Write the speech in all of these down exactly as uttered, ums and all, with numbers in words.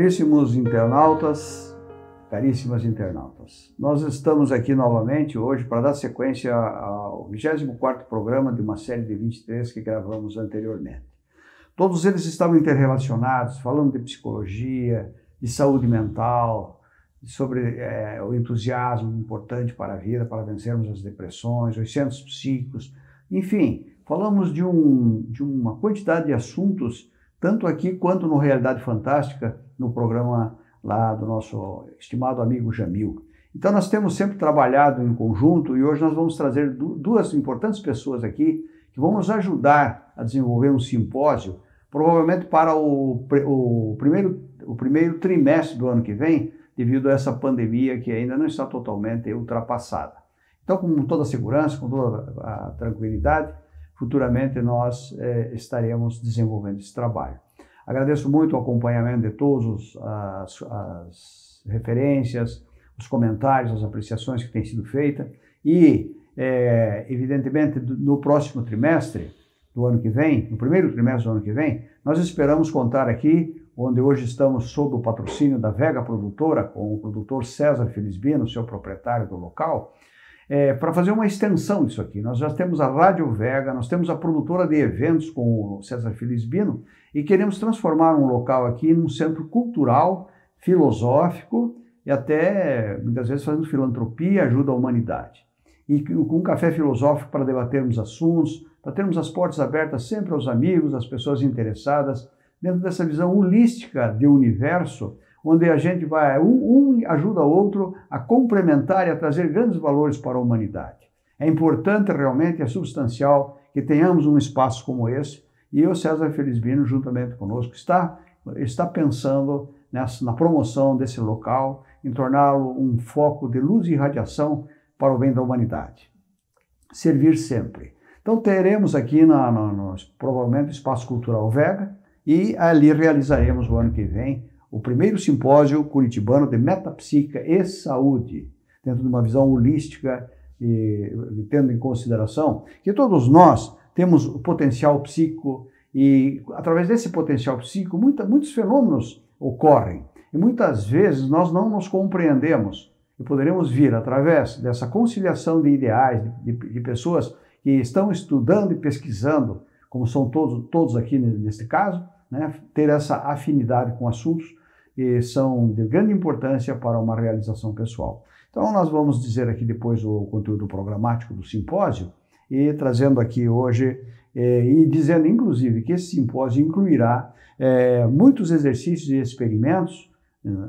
Caríssimos internautas, caríssimas internautas, nós estamos aqui novamente hoje para dar sequência ao vigésimo quarto programa de uma série de vinte e três que gravamos anteriormente. Todos eles estavam interrelacionados, falando de psicologia, de saúde mental, sobre é, o entusiasmo importante para a vida, para vencermos as depressões, os centros psíquicos, enfim, falamos de, um, de uma quantidade de assuntos, tanto aqui quanto no Realidade Fantástica, no programa lá do nosso estimado amigo Jamil. Então nós temos sempre trabalhado em conjunto e hoje nós vamos trazer duas importantes pessoas aqui que vão nos ajudar a desenvolver um simpósio, provavelmente para o, o, primeiro, o primeiro trimestre do ano que vem, devido a essa pandemia que ainda não está totalmente ultrapassada. Então, com toda a segurança, com toda a tranquilidade, futuramente nós eh, estaremos desenvolvendo esse trabalho. Agradeço muito o acompanhamento de todos, as, as referências, os comentários, as apreciações que têm sido feitas e, eh, evidentemente, no próximo trimestre do ano que vem, no primeiro trimestre do ano que vem, nós esperamos contar aqui, onde hoje estamos sob o patrocínio da Vega Produtora, com o produtor César Felisbino, seu proprietário do local, É, para fazer uma extensão disso aqui. Nós já temos a Rádio Vega, nós temos a produtora de eventos com o César Felisbino e queremos transformar um local aqui num centro cultural, filosófico e até, muitas vezes, fazendo filantropia, ajuda à humanidade. E com um café filosófico para debatermos assuntos, para termos as portas abertas sempre aos amigos, às pessoas interessadas, dentro dessa visão holística de universo, onde a gente vai, um ajuda o outro a complementar e a trazer grandes valores para a humanidade. É importante realmente, é substancial que tenhamos um espaço como esse, e o César Felisbino, juntamente conosco, está, está pensando nessa, na promoção desse local, em torná-lo um foco de luz e radiação para o bem da humanidade. Servir sempre. Então teremos aqui, na, no, no, provavelmente, o Espaço Cultural Vega, e ali realizaremos o ano que vem o primeiro simpósio curitibano de metapsíquica e saúde, dentro de uma visão holística, e tendo em consideração que todos nós temos o potencial psíquico e, através desse potencial psíquico, muita, muitos fenômenos ocorrem. E muitas vezes nós não nos compreendemos e poderemos vir, através dessa conciliação de ideais, de, de pessoas que estão estudando e pesquisando, como são todos, todos aqui neste caso, né, ter essa afinidade com assuntos e são de grande importância para uma realização pessoal. Então nós vamos dizer aqui depois o conteúdo programático do simpósio e trazendo aqui hoje eh, e dizendo inclusive que esse simpósio incluirá eh, muitos exercícios e experimentos,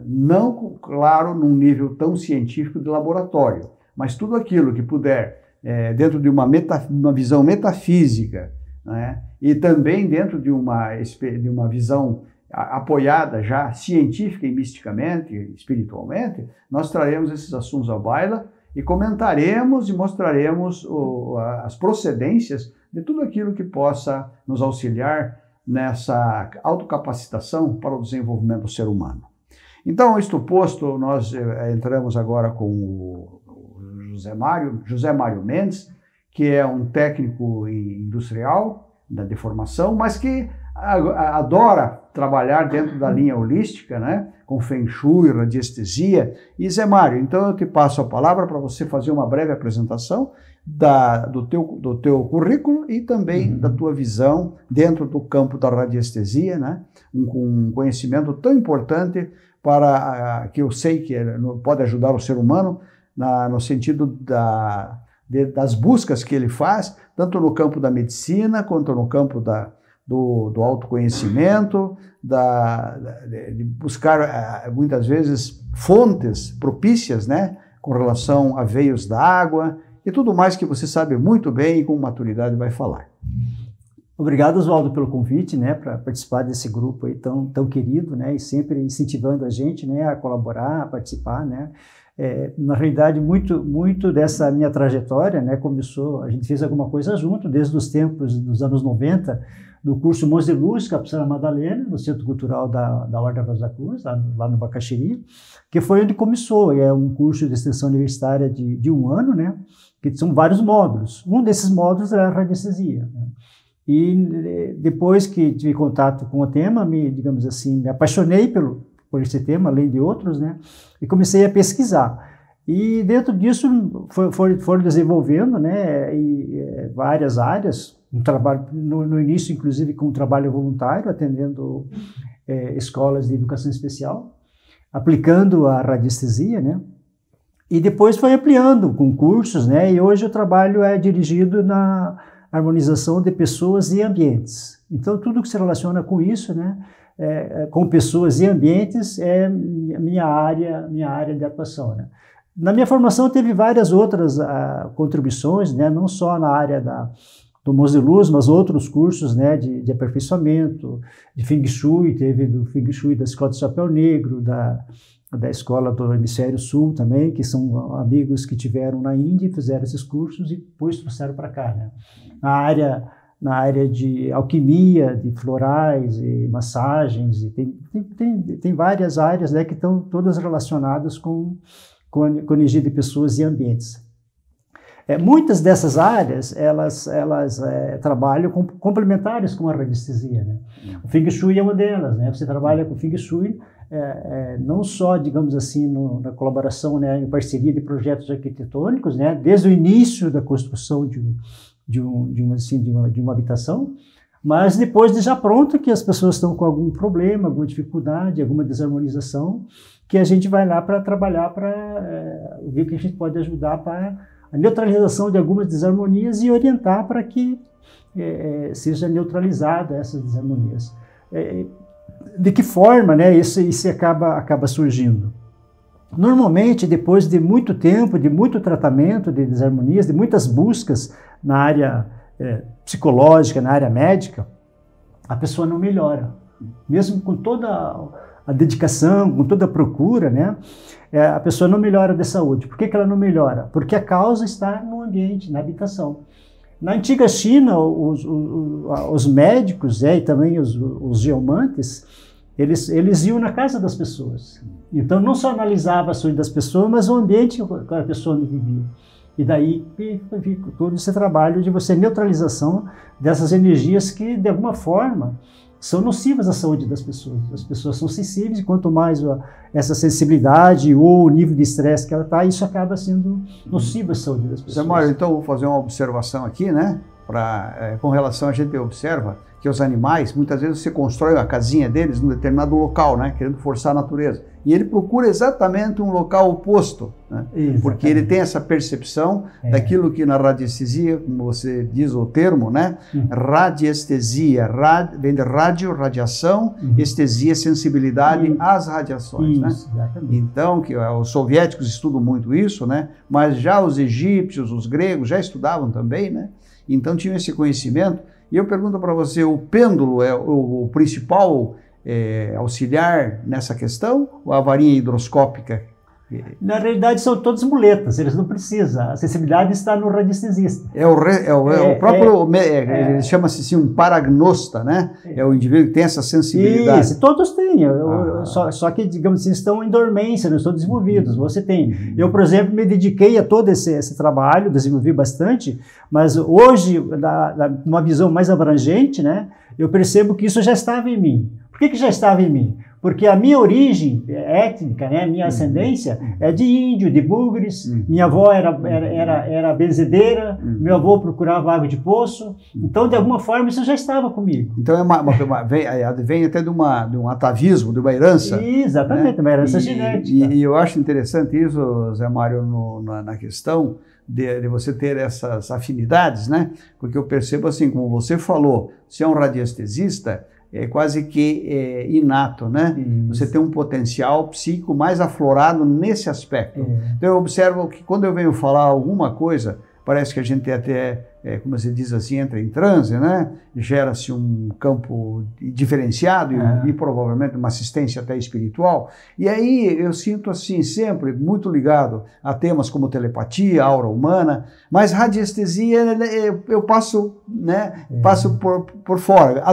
não, claro, num nível tão científico de laboratório, mas tudo aquilo que puder, eh, dentro de uma, meta, uma visão metafísica, né? E também dentro de uma, de uma visão apoiada já científica e misticamente, espiritualmente, nós traremos esses assuntos à baila e comentaremos e mostraremos o, as procedências de tudo aquilo que possa nos auxiliar nessa autocapacitação para o desenvolvimento do ser humano. Então, isto posto, nós entramos agora com o José Mário, José Mário Mendes, que é um técnico industrial de formação, mas que adora trabalhar dentro da linha holística, né? Com Feng Shui, radiestesia. E Zé Mário, então eu te passo a palavra para você fazer uma breve apresentação da, do, teu, do teu currículo e também uhum. da tua visão dentro do campo da radiestesia, né? um, um conhecimento tão importante para a, que eu sei que pode ajudar o ser humano na, no sentido da... das buscas que ele faz, tanto no campo da medicina, quanto no campo da, do, do autoconhecimento, da, de buscar, muitas vezes, fontes propícias, né, com relação a veios da água e tudo mais que você sabe muito bem e com maturidade vai falar. Obrigado, Oswaldo, pelo convite, né, para participar desse grupo aí tão, tão querido, né, e sempre incentivando a gente, né, a colaborar, a participar, né. É, na realidade, muito, muito dessa minha trajetória, né, começou, a gente fez alguma coisa junto, desde os tempos dos anos noventa, do curso Mãos de Luz, Capçana Madalena, no Centro Cultural da, da Ordem Rosa Cruz, lá, lá no Bacacheri, que foi onde começou, é um curso de extensão universitária de, de um ano, né, que são vários módulos. Um desses módulos era a radiestesia, né? E depois que tive contato com o tema, me, digamos assim, me apaixonei pelo por esse tema, além de outros, né? E comecei a pesquisar. E dentro disso foram for desenvolvendo, né, e, é, várias áreas, um trabalho, no, no início inclusive com um trabalho voluntário, atendendo é, escolas de educação especial, aplicando a radiestesia, né? E depois foi ampliando com cursos, né? E hoje o trabalho é dirigido na harmonização de pessoas e ambientes. Então tudo que se relaciona com isso, né? É, com pessoas e ambientes é minha área, minha área de atuação, né? Na minha formação teve várias outras uh, contribuições, né? Não só na área da, do Mons de Luz, mas outros cursos, né? de, de aperfeiçoamento, de Feng Shui, teve do Feng Shui da Escola do Chapéu Negro, da, da Escola do Hemisfério Sul também, que são amigos que tiveram na Índia e fizeram esses cursos e depois trouxeram para cá, né? Na área, na área de alquimia, de florais e massagens, e tem, tem, tem, tem várias áreas, né? Que estão todas relacionadas com... com energia de pessoas e ambientes. É, muitas dessas áreas, elas, elas é, trabalham com, complementares com a radiestesia, né? O Feng Shui é uma delas, né? Você trabalha com o Feng Shui, é, é, não só, digamos assim, no, na colaboração, né, em parceria de projetos arquitetônicos, né? Desde o início da construção de, de, um, de, uma, assim, de, uma, de uma habitação, mas depois de já pronto, que as pessoas estão com algum problema, alguma dificuldade, alguma desarmonização, que a gente vai lá para trabalhar, para é, ver o que a gente pode ajudar para a neutralização de algumas desarmonias e orientar para que é, seja neutralizada essas desarmonias. É, de que forma, né, isso, isso acaba, acaba surgindo? Normalmente, depois de muito tempo, de muito tratamento de desarmonias, de muitas buscas na área é, psicológica, na área médica, a pessoa não melhora, mesmo com toda... a dedicação, com toda a procura, né? É, a pessoa não melhora de saúde. Por que que ela não melhora? Porque a causa está no ambiente, na habitação. Na antiga China, os, os, os médicos, é, e também os, os geomantes, eles, eles iam na casa das pessoas. Então, não só analisava a saúde das pessoas, mas o ambiente que a pessoa vivia. E daí, todo esse trabalho de você neutralização dessas energias que, de alguma forma, são nocivas à saúde das pessoas. As pessoas são sensíveis e quanto mais essa sensibilidade ou o nível de estresse que ela está, isso acaba sendo nocivo à saúde das pessoas. José Mário, então vou fazer uma observação aqui, né? Pra, é, com relação, a gente observa que os animais, muitas vezes você constrói a casinha deles num determinado local, né? Querendo forçar a natureza. E ele procura exatamente um local oposto, né? Porque ele tem essa percepção é. daquilo que na radiestesia, como você diz o termo, né? Uhum. Radiestesia, rad... vem de rádio, radiação, uhum. Estesia, sensibilidade uhum. às radiações, isso, né? Exatamente. Então, que os soviéticos estudam muito isso, né? Mas já os egípcios, os gregos já estudavam também, né? Então tinham esse conhecimento. E eu pergunto para você, o pêndulo é o, o principal É, auxiliar nessa questão, ou a varinha hidroscópica? Na realidade são todas muletas, eles não precisam, a acessibilidade está no radiestesista. É o, re, é o, é, é o próprio, é, é, ele chama-se assim, um paragnosta, né? É. É o indivíduo que tem essa sensibilidade. Isso, todos têm, eu, ah. eu, só, só que, digamos assim, estão em dormência, não estão desenvolvidos, você tem. Eu, por exemplo, me dediquei a todo esse, esse trabalho, desenvolvi bastante, mas hoje, da, da, uma visão mais abrangente, né? Eu percebo que isso já estava em mim. Por que que já estava em mim? Porque a minha origem étnica, né, minha ascendência, é de índio, de bugres, uhum. Minha avó era, era, era, era benzedeira, uhum. Meu avô procurava água de poço, então de alguma forma isso já estava comigo. Então é uma, uma, uma, vem, vem até de, uma, de um atavismo, de uma herança. Exatamente, né? Uma herança e, genética. E, e eu acho interessante isso, José Mário, no, na, na questão de, de você ter essas afinidades, né? Porque eu percebo assim, como você falou, você é um radiestesista, é quase que é, inato, né? Isso. Você tem um potencial psíquico mais aflorado nesse aspecto. É. Então eu observo que quando eu venho falar alguma coisa, parece que a gente até, é, como se diz assim, entra em transe, né? Gera-se um campo diferenciado é. e, e provavelmente uma assistência até espiritual. E aí eu sinto assim, sempre muito ligado a temas como telepatia, aura humana, mas radiestesia eu passo, né, é. passo por, por fora.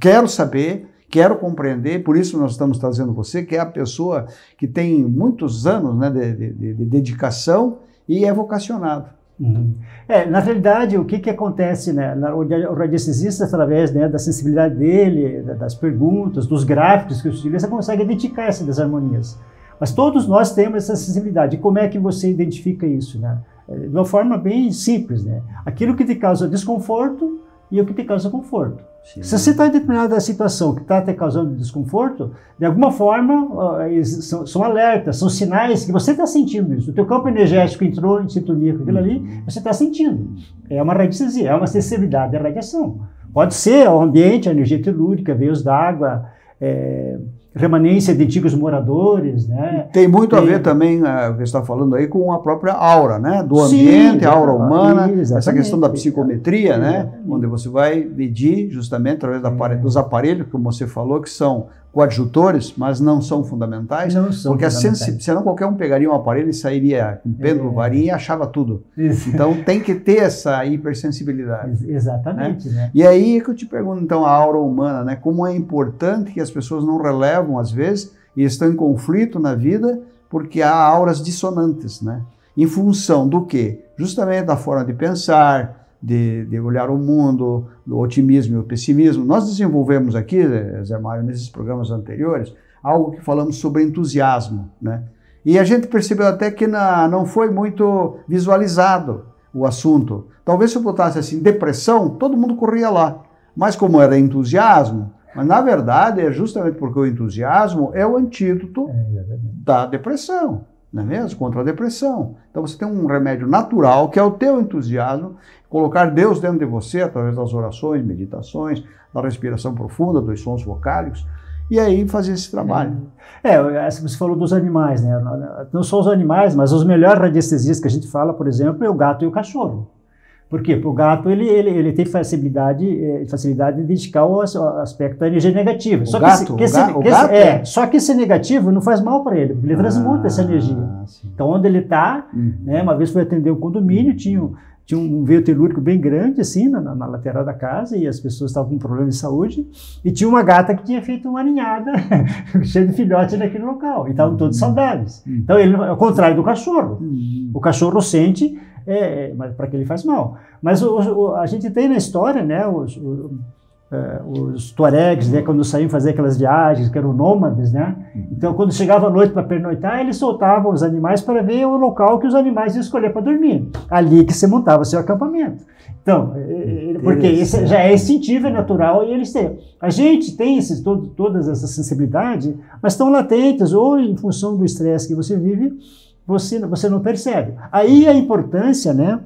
Quero saber, quero compreender, por isso nós estamos trazendo você, que é a pessoa que tem muitos anos, né, de, de, de dedicação e é vocacionado. Uhum. É, na realidade, o que que acontece, né? O radiestesista, através, né, da sensibilidade dele, das perguntas, dos gráficos que utiliza, você consegue identificar essas desarmonias. Mas todos nós temos essa sensibilidade. E como é que você identifica isso, né? De uma forma bem simples, né? Aquilo que te causa desconforto e o que te causa conforto. Sim. Se você está em determinada situação que está te causando desconforto, de alguma forma são, são alertas, são sinais que você está sentindo isso. O teu campo energético entrou em sintonia com aquilo ali, você está sentindo. É uma radiestesia, é uma sensibilidade à radiação. Pode ser o ambiente, a energia telúrica, veios d'água, é, remanência de antigos moradores, né? Tem muito tem... a ver também, uh, que você está falando aí, com a própria aura, né? Do ambiente, sim, a aura humana, exatamente. Essa questão da psicometria, é, né? Onde você vai medir justamente através da, é. dos aparelhos, como você falou, que são coadjutores, mas não são fundamentais, não são porque fundamentais. Senão qualquer um pegaria um aparelho e sairia com um pêndulo, é. varinha e achava tudo. Isso. Então tem que ter essa hipersensibilidade. Exatamente. Né? Né? E aí que eu te pergunto, então, a aura humana, né? Como é importante que as pessoas não relevam, às vezes, e estão em conflito na vida, porque há auras dissonantes, né? Em função do quê? Justamente da forma de pensar, De, de olhar o mundo, do otimismo e o pessimismo. Nós desenvolvemos aqui, Zé Mário, nesses programas anteriores, algo que falamos sobre entusiasmo, né? E a gente percebeu até que na, não foi muito visualizado o assunto. Talvez se eu botasse assim, depressão, todo mundo corria lá. Mas como era entusiasmo, mas na verdade é justamente porque o entusiasmo é o antídoto da depressão. Não é mesmo? Contra a depressão. Então você tem um remédio natural, que é o teu entusiasmo, colocar Deus dentro de você através das orações, meditações, da respiração profunda, dos sons vocálicos, e aí fazer esse trabalho. É, é você falou dos animais, né? Não só os animais, mas os melhores radiestesistas que a gente fala, por exemplo, é o gato e o cachorro. Por quê? Porque o gato ele, ele, ele tem facilidade, facilidade de identificar o aspecto da energia negativa. O só gato? Que esse, que esse, o que esse, gato? É, só que esse negativo não faz mal para ele, porque ele ah, transmuta essa energia. Sim. Então, onde ele está, uhum. né, uma vez fui atender um condomínio, tinha, tinha um veio telúrico bem grande, assim, na, na lateral da casa, e as pessoas estavam com problema de saúde, e tinha uma gata que tinha feito uma ninhada cheia de filhote naquele local, e estavam todos uhum. saudáveis. Uhum. Então, ele, ao contrário do cachorro, uhum. o cachorro sente... É, mas para que ele faz mal. Mas o, o, a gente tem na história, né, os, o, é, os tuaregs, né, quando saíam fazer aquelas viagens, que eram nômades, né? Então, quando chegava a noite para pernoitar, eles soltavam os animais para ver o local que os animais iam escolher para dormir. Ali que se montava seu acampamento. Então, é, porque esse já é instintivo, é natural, e eles têm. A gente tem esses, todo, todas essas sensibilidades, mas estão latentes, ou em função do estresse que você vive, Você, você não percebe. Aí a importância, né,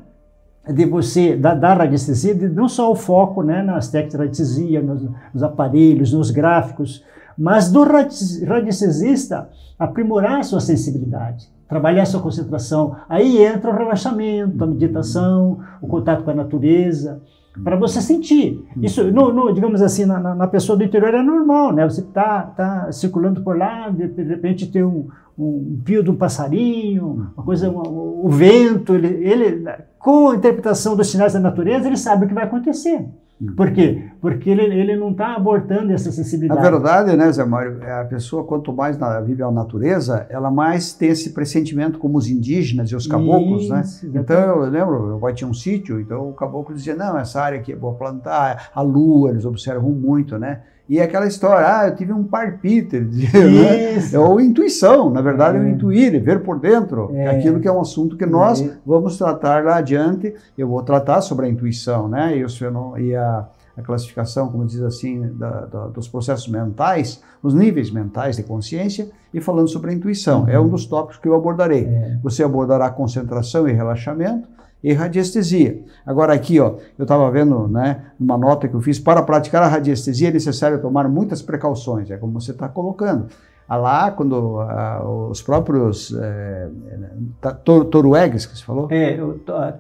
de você, da, da radiestesia, de não só o foco, né, nas técnicas de radiestesia, nos, nos aparelhos, nos gráficos, mas do radiestesista aprimorar a sua sensibilidade, trabalhar a sua concentração. Aí entra o relaxamento, a meditação, o contato com a natureza, para você sentir. Isso, no, no, digamos assim, na, na pessoa do interior é normal, né? Você está tá circulando por lá, de, de repente tem um... um pio de um passarinho, uma coisa, um, um, o vento, ele, ele, com a interpretação dos sinais da natureza, ele sabe o que vai acontecer. Uhum. Por quê? Porque ele, ele não está abortando essa sensibilidade. Na verdade, né, Zé Mário, a pessoa, quanto mais na, vive a natureza, ela mais tem esse pressentimento como os indígenas e os caboclos, isso, né? Exatamente. Então, eu lembro, meu pai tinha um sítio, então o caboclo dizia, não, essa área aqui é boa plantar, a lua, eles observam muito, né? E aquela história, ah, eu tive um parpíter, né? Ou intuição, na verdade é o intuir, é ver por dentro, é. aquilo que é um assunto que nós é. vamos tratar lá adiante, eu vou tratar sobre a intuição, né? E, o fenômeno, e a, a classificação, como diz assim, da, da, dos processos mentais, os níveis mentais de consciência, e falando sobre a intuição, uhum. é um dos tópicos que eu abordarei. É. Você abordará concentração e relaxamento, e radiestesia. Agora aqui, ó, eu estava vendo, né, uma nota que eu fiz, para praticar a radiestesia é necessário tomar muitas precauções, é como você está colocando. Lá, quando ah, os próprios é, toruegues, que você falou? É,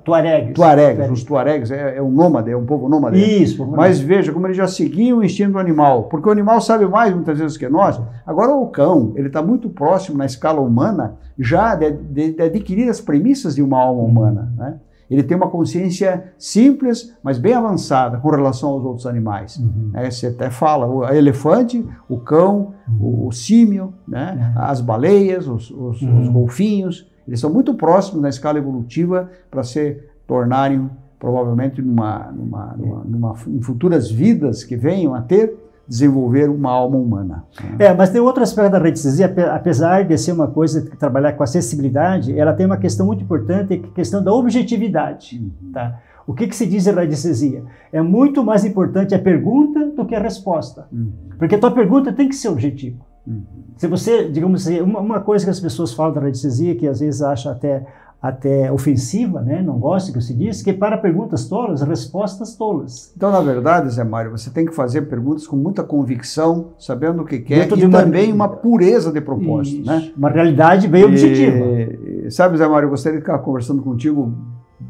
tuaregues. Tuaregues, os tuaregues, é, é um nômade, é um povo nômade. Isso. Mas veja como eles já seguiam o instinto animal, porque o animal sabe mais muitas vezes que nós. Agora o cão, ele está muito próximo na escala humana, já de, de, de adquirir as premissas de uma alma humana, né? Ele tem uma consciência simples, mas bem avançada com relação aos outros animais. Uhum. É, você até fala, o elefante, o cão, uhum. o símio, né? Uhum. As baleias, os, os, uhum. os golfinhos, eles são muito próximos na escala evolutiva para ser tornarem provavelmente numa, numa, numa, numa, em futuras vidas que venham a ter, desenvolver uma alma humana. Né? É, mas tem outro aspecto da radiestesia, apesar de ser uma coisa que trabalhar com acessibilidade, ela tem uma questão muito importante, que é a questão da objetividade. Uhum. Tá? O que, que se diz em radiestesia? É muito mais importante a pergunta do que a resposta. Uhum. Porque a tua pergunta tem que ser objetiva. Uhum. Se você, digamos assim, uma, uma coisa que as pessoas falam da radiestesia, que às vezes acham até... até ofensiva, né? Não gosto que se diz, que para perguntas tolas, respostas tolas. Então, na verdade, Zé Mário, você tem que fazer perguntas com muita convicção, sabendo o que quer, e uma... também uma pureza de propósito. Isso. Né? Uma realidade bem e... objetiva. Sabe, Zé Mário, eu gostaria de ficar conversando contigo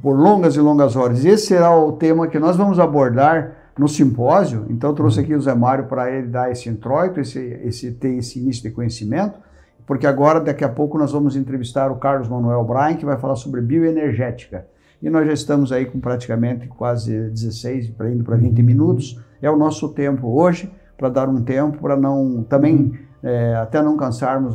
por longas e longas horas. Esse será o tema que nós vamos abordar no simpósio. Então, eu trouxe aqui o Zé Mário para ele dar esse introito, esse, esse, ter esse início de conhecimento, porque agora, daqui a pouco, nós vamos entrevistar o Carlos Manuel Bryan, que vai falar sobre bioenergética. E nós já estamos aí com praticamente quase dezesseis, indo para vinte minutos. É o nosso tempo hoje, para dar um tempo, para não também, é, até não cansarmos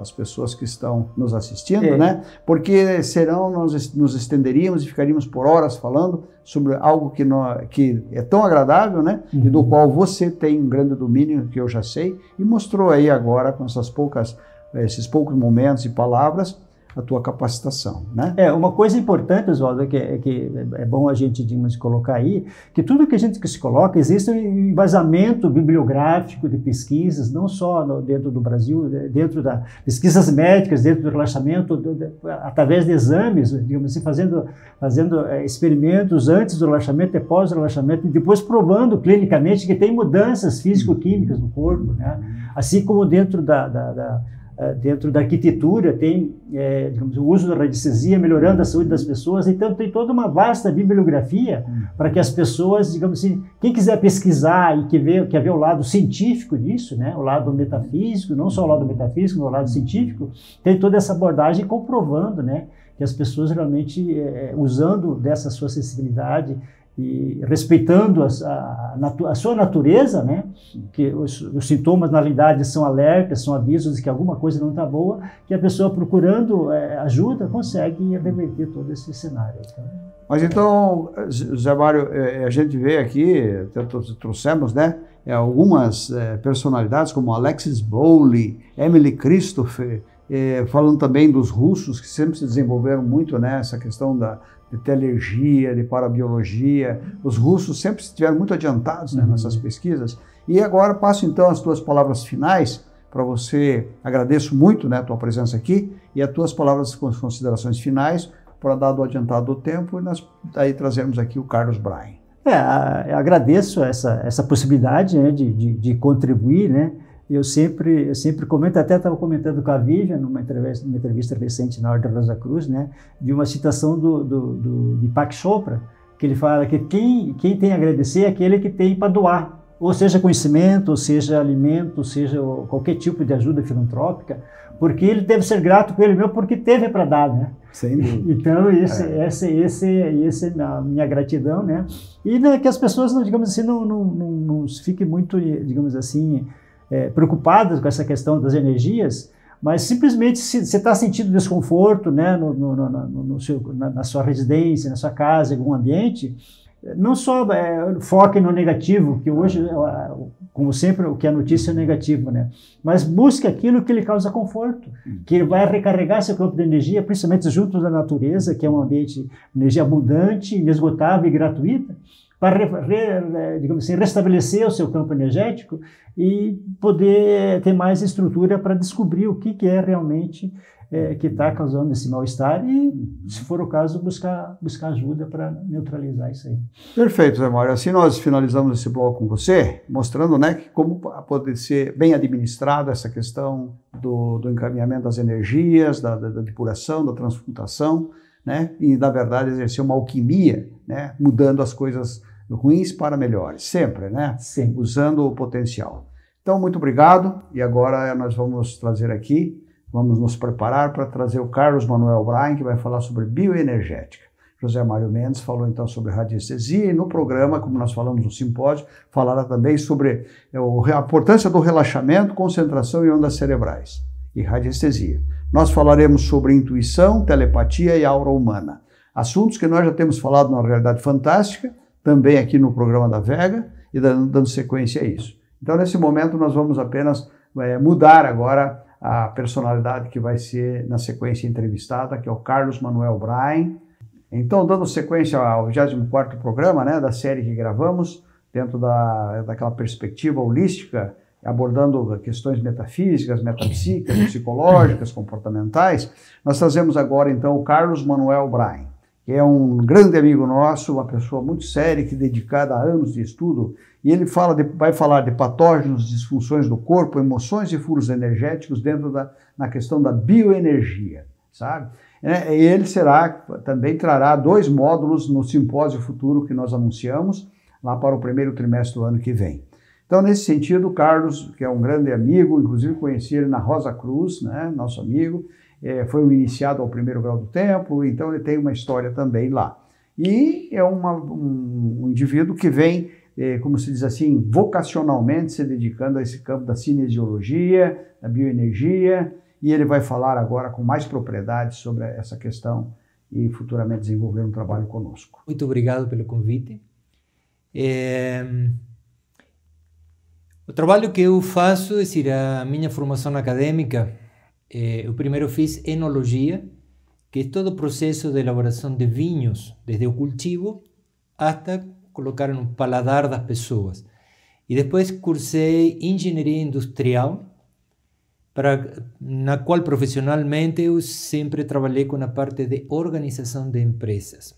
as pessoas que estão nos assistindo, é. né? Porque senão nós nos estenderíamos e ficaríamos por horas falando sobre algo que, não, que é tão agradável, né? Uhum. E do qual você tem um grande domínio, que eu já sei, e mostrou aí agora com essas poucas... esses poucos momentos e palavras, a tua capacitação, né? É, uma coisa importante, Oswaldo, que, que é bom a gente de colocar aí, que tudo que a gente que se coloca, existe um embasamento bibliográfico de pesquisas, não só no, dentro do Brasil, dentro das pesquisas médicas, dentro do relaxamento, do, de, através de exames, digamos assim, fazendo, fazendo é, experimentos antes do relaxamento e pós o relaxamento, e depois provando clinicamente que tem mudanças físico-químicas no corpo, né? Assim como dentro da... da, da dentro da arquitetura, tem é, digamos, o uso da radiestesia, melhorando a saúde das pessoas. Então, tem toda uma vasta bibliografia hum. para que as pessoas, digamos assim, quem quiser pesquisar e que vê, quer ver o lado científico disso, né, o lado metafísico, não só o lado metafísico, mas o lado científico, tem toda essa abordagem comprovando, né, que as pessoas realmente, é, usando dessa sua acessibilidade, e respeitando a, a, a sua natureza, né? Que os, os sintomas, na realidade, são alertas, são avisos de que alguma coisa não está boa, que a pessoa procurando é, ajuda, consegue reverter todo esse cenário. Tá? Mas então, Zé Mário, a gente vê aqui, trouxemos, né, algumas personalidades como Alexis Bowley, Emily Christopher, falando também dos russos, que sempre se desenvolveram muito nessa, né, questão da de telergia, de parabiologia. Os russos sempre estiveram muito adiantados, né, uhum. nessas pesquisas. E agora passo então as tuas palavras finais para você. Agradeço muito, né, a tua presença aqui e as tuas palavras, considerações finais, para dar do adiantado do tempo, e nós aí trazemos aqui o Carlos Bryan. É, agradeço essa, essa possibilidade, né, de, de, de contribuir, né? Eu sempre, eu sempre comento, até estava comentando com a Vivian, numa entrevista, numa entrevista recente na Ordem Rosa Cruz, né, de uma citação do, do, do Deepak Chopra, que ele fala que quem, quem tem a agradecer é aquele que tem para doar, ou seja, conhecimento, ou seja, alimento, ou seja, qualquer tipo de ajuda filantrópica, porque ele deve ser grato com ele mesmo, porque teve para dar, né? Sem dúvida. Então, esse, é. esse, esse, esse é a minha gratidão, né? E, né, que as pessoas, digamos assim, não, não, não, não fiquem muito, digamos assim... É, preocupadas com essa questão das energias, mas simplesmente se você está sentindo desconforto, né, no, no, no, no seu, na, na sua residência, na sua casa, em algum ambiente, não só é, foque no negativo, que hoje, como sempre, o que é notícia é negativo, né? Mas busque aquilo que lhe causa conforto, que vai recarregar seu campo de energia, principalmente junto da natureza, que é um ambiente de energia abundante, inesgotável e gratuita, para, re, digamos assim, restabelecer o seu campo energético e poder ter mais estrutura para descobrir o que, que é realmente é, que está causando esse mal-estar e, se for o caso, buscar, buscar ajuda para neutralizar isso aí. Perfeito, Zé Mário. Assim nós finalizamos esse bloco com você, mostrando, né, que como pode ser bem administrada essa questão do, do encaminhamento das energias, da, da, da depuração, da transmutação, né, e, na verdade, exercer uma alquimia, né, mudando as coisas ruins para melhores, sempre, né? Sim. Usando o potencial. Então, muito obrigado. E agora nós vamos trazer aqui, vamos nos preparar para trazer o Carlos Manuel Bryan, que vai falar sobre bioenergética. José Mário Mendes falou então sobre radiestesia, e no programa, como nós falamos no simpósio, falará também sobre a importância do relaxamento, concentração e ondas cerebrais e radiestesia. Nós falaremos sobre intuição, telepatia e aura humana. Assuntos que nós já temos falado na Realidade Fantástica, também aqui no programa da Vega, e dando sequência a isso. Então, nesse momento, nós vamos apenas é, mudar agora a personalidade que vai ser, na sequência, entrevistada, que é o Carlos Manuel Bryan. Então, dando sequência ao vigésimo quarto programa, né, da série que gravamos, dentro da, daquela perspectiva holística, abordando questões metafísicas, metapsíquicas, psicológicas, comportamentais, nós trazemos agora, então, o Carlos Manuel Bryan, que é um grande amigo nosso, uma pessoa muito séria, que é dedicada a anos de estudo, e ele fala de, vai falar de patógenos, disfunções do corpo, emoções e furos energéticos dentro da na questão da bioenergia, sabe? E ele será, também trará dois módulos no simpósio futuro que nós anunciamos, lá para o primeiro trimestre do ano que vem. Então, nesse sentido, o Carlos, que é um grande amigo, inclusive conheci ele na Rosa Cruz, né, nosso amigo, É, foi um iniciado ao primeiro grau do tempo, então ele tem uma história também lá. E é uma, um, um indivíduo que vem, é, como se diz assim, vocacionalmente se dedicando a esse campo da cinesiologia, da bioenergia, e ele vai falar agora com mais propriedade sobre essa questão e futuramente desenvolver um trabalho conosco. Muito obrigado pelo convite. É... O trabalho que eu faço, é dizer, a minha formação acadêmica, eu primeiro fiz enologia, que é todo o processo de elaboração de vinhos, desde o cultivo até colocar no paladar das pessoas. E depois cursei engenharia industrial, para, na qual profissionalmente eu sempre trabalhei com a parte de organização de empresas,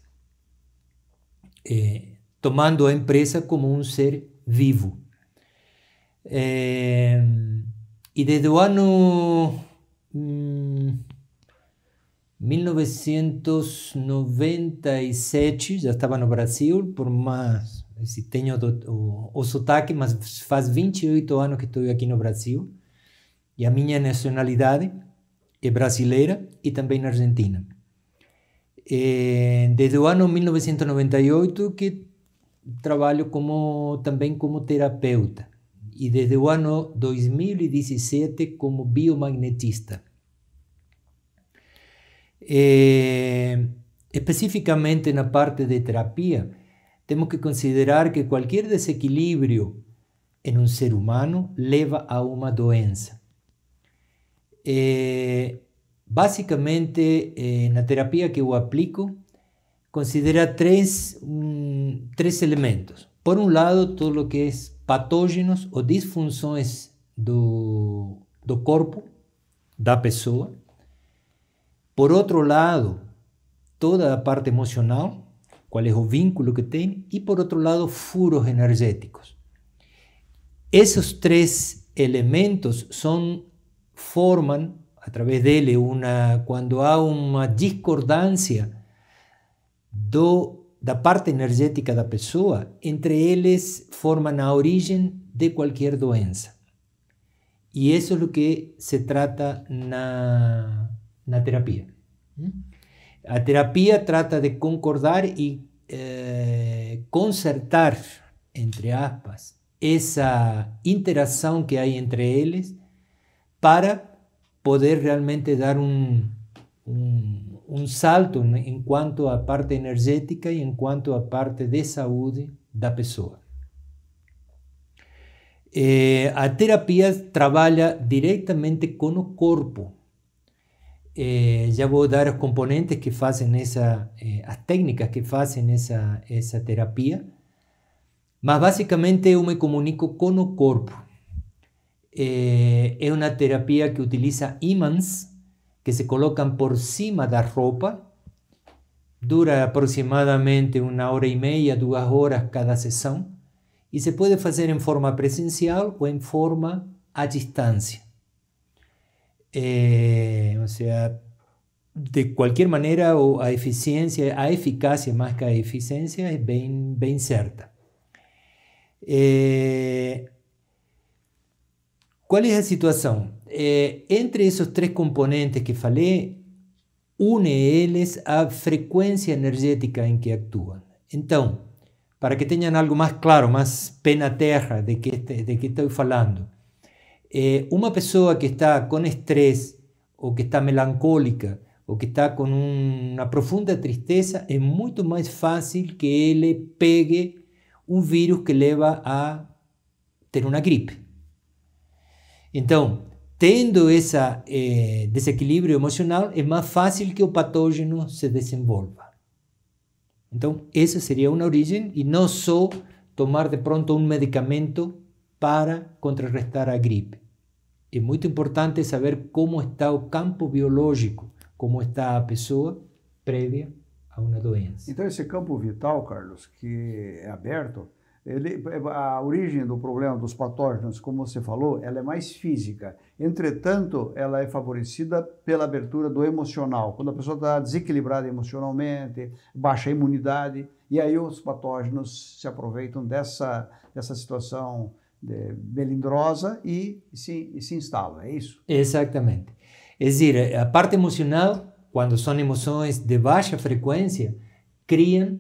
é, tomando a empresa como um ser vivo. É, e desde o ano mil novecentos e noventa e sete já estava no Brasil, por mais, se tenho o, o, o sotaque, mas faz vinte e oito anos que estou aqui no Brasil, e a minha nacionalidade é brasileira e também na Argentina. E desde o ano mil novecentos e noventa e oito que trabalho como, também como terapeuta, e desde o ano dois mil e dezessete como biomagnetista. É, especificamente na parte de terapia, temos que considerar que qualquer desequilíbrio em um ser humano leva a uma doença. É, basicamente, é, na terapia que eu aplico, considera três, um, três elementos. Por um lado, tudo o que é patógenos ou disfunções do, do corpo da pessoa. Por outro lado, toda a parte emocional, qual é o vínculo que tem. E por outro lado, furos energéticos. Esses três elementos são, formam, através dele, uma, quando há uma discordância do da parte energética da pessoa, entre eles formam a origem de qualquer doença. E isso é o que se trata na, na terapia. A terapia trata de concordar e eh, consertar, entre aspas, essa interação que há entre eles para poder realmente dar um... um um salto em quanto à parte energética e em quanto à parte de saúde da pessoa. É, a terapia trabalha diretamente com o corpo. É, já vou dar os componentes que fazem essa, é, as técnicas que fazem essa, essa terapia, mas basicamente eu me comunico com o corpo. É, é uma terapia que utiliza ímãs, que se colocam por cima da roupa, dura aproximadamente uma hora e meia, duas horas cada sessão, e se pode fazer em forma presencial ou em forma à distância. É, ou seja, de qualquer maneira, a eficiência, a eficácia mais que a eficiência é bem, bem certa. É, qual é a situação? É, entre esses três componentes que falei, une eles a frequência energética em que atuam. Então, para que tenham algo mais claro, mais pé na terra de que, de que estou falando, é, uma pessoa que está com estresse, ou que está melancólica, ou que está com um, uma profunda tristeza, é muito mais fácil que ele pegue um vírus que leva a ter uma gripe. Então, tendo esse eh, desequilíbrio emocional, é mais fácil que o patógeno se desenvolva. Então, essa seria uma origem, e não só tomar de pronto um medicamento para contrarrestar a gripe. É muito importante saber como está o campo biológico, como está a pessoa prévia a uma doença. Então, esse campo vital, Carlos, que é aberto, ele, a origem do problema dos patógenos, como você falou, ela é mais física. Entretanto, ela é favorecida pela abertura do emocional. Quando a pessoa está desequilibrada emocionalmente, baixa a imunidade, e aí os patógenos se aproveitam dessa, dessa situação melindrosa e se, e se instala, é isso? Exatamente. É dizer, a parte emocional, quando são emoções de baixa frequência, criam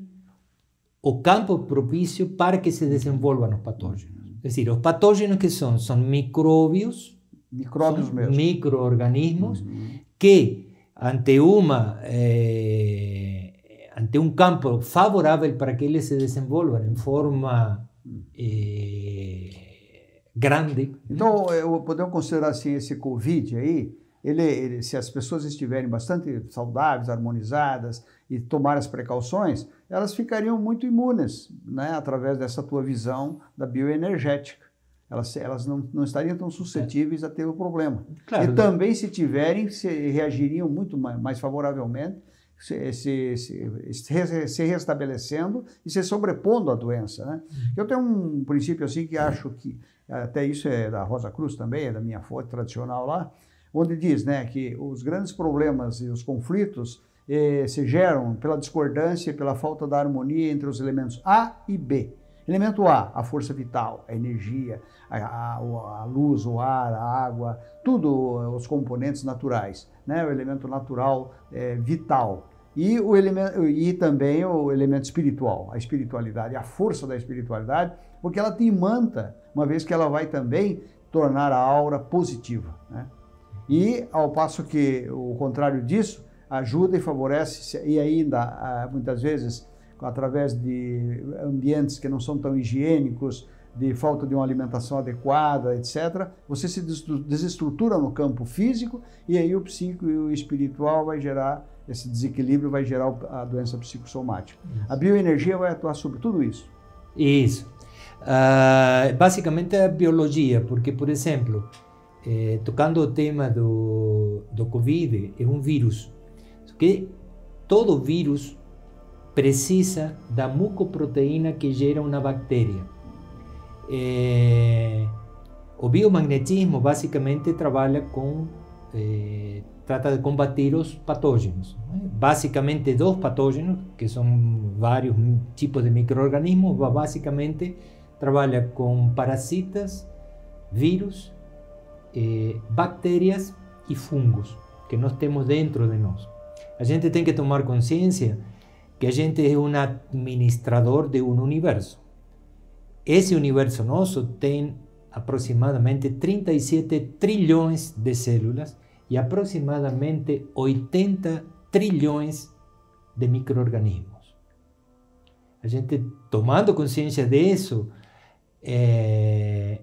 o campo propício para que se desenvolvam os patógenos. É dizer, os patógenos que são? São micróbios, micróbios mesmo, micro-organismos, uhum, que ante uma... Eh, ante um campo favorável para que eles se desenvolvam em forma... Eh, grande. Então, eu podemos considerar assim, esse Covid aí, ele, ele, se as pessoas estiverem bastante saudáveis, harmonizadas e tomarem as precauções, elas ficariam muito imunes, né? Através dessa tua visão da bioenergética. Elas, elas não, não estariam tão suscetíveis é. a ter o problema. Claro, e também, né? Se tiverem, se reagiriam muito mais, mais favoravelmente, Se, se, se, se restabelecendo e se sobrepondo à doença, né? Eu tenho um princípio assim que acho que, até isso é da Rosa Cruz também, é da minha fonte tradicional lá, onde diz, né, que os grandes problemas e os conflitos eh, se geram pela discordância e pela falta da harmonia entre os elementos A e B. Elemento A, a força vital, a energia, a, a, a luz, o ar, a água, tudo os componentes naturais, né? O elemento natural é, vital. E, o elemento, e também o elemento espiritual, a espiritualidade, a força da espiritualidade, porque ela te imanta, uma vez que ela vai também tornar a aura positiva, né? E ao passo que o contrário disso ajuda e favorece, e ainda muitas vezes através de ambientes que não são tão higiênicos, de falta de uma alimentação adequada, etcétera, você se desestrutura no campo físico e aí o psíquico e o espiritual vai gerar esse desequilíbrio, vai gerar a doença psicossomática. Isso. A bioenergia vai atuar sobre tudo isso. Isso. Uh, basicamente a biologia, porque, por exemplo, eh, tocando o tema do, do Covid, é um vírus. Que todo vírus precisa da mucoproteína que gera uma bactéria. É, o biomagnetismo basicamente trabalha com, é, trata de combater os patógenos, né? Basicamente dois patógenos, que são vários tipos de micro-organismos, basicamente trabalha com parasitas, vírus, é, bactérias e fungos, que nós temos dentro de nós. A gente tem que tomar consciência que a gente é um administrador de um universo. Esse universo nosso tem aproximadamente trinta e sete trilhões de células e aproximadamente oitenta trilhões de micro-organismos. A gente, tomando consciência disso, é,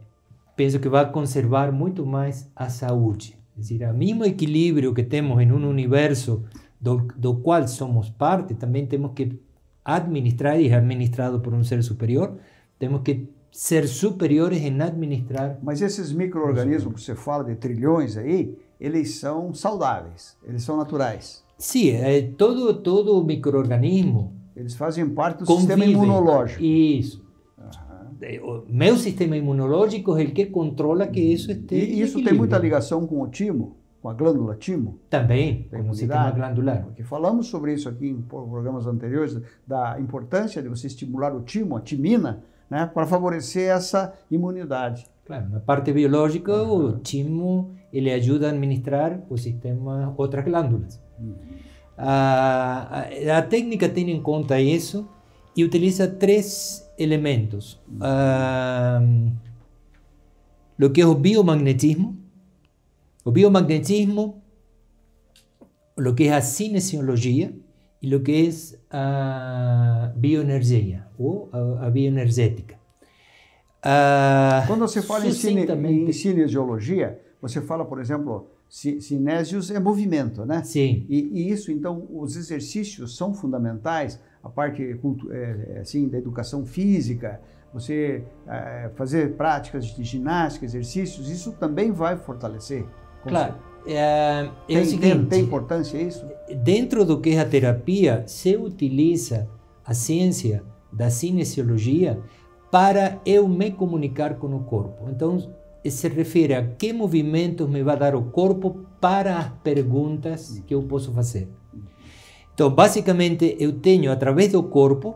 penso que vai conservar muito mais a saúde. É dizer, o mesmo equilíbrio que temos em um universo Do, do qual somos parte, também temos que administrar, e é administrado por um ser superior, temos que ser superiores em administrar. Mas esses micro-organismos que você fala de trilhões aí, eles são saudáveis, eles são naturais. Sim, é, todo, todo micro-organismo... Eles fazem parte do convivem. Sistema imunológico. Isso. Uhum. O meu sistema imunológico é o que controla que isso esteja E isso equilíbrio. Tem muita ligação com o timo? Com a glândula timo? Também, com o sistema glandular. Porque falamos sobre isso aqui em programas anteriores, da importância de você estimular o timo, a timina, né, para favorecer essa imunidade. Claro, na parte biológica, uhum, o timo ele ajuda a administrar o sistema, outras glândulas. Uhum. A, a, a técnica tem em conta isso e utiliza três elementos. Uhum. Uh, o que é o biomagnetismo. O biomagnetismo lo que es la cinesiologia y lo que es la bioenergía o la bioenergética. Ah, Quando você fala em, cine, em cinesiologia, você fala, por exemplo, cinésios é movimento, né? Sim. E, e isso, então, os exercícios são fundamentais, a parte assim, da educação física, você é, fazer práticas de ginástica, exercícios, isso também vai fortalecer. Claro. É, é tem, o seguinte, tem, tem importância isso? Dentro do que é a terapia, se utiliza a ciência da cinesiologia para eu me comunicar com o corpo. Então, se refere a que movimentos me vai dar o corpo para as perguntas que eu posso fazer. Então, basicamente, eu tenho, através do corpo,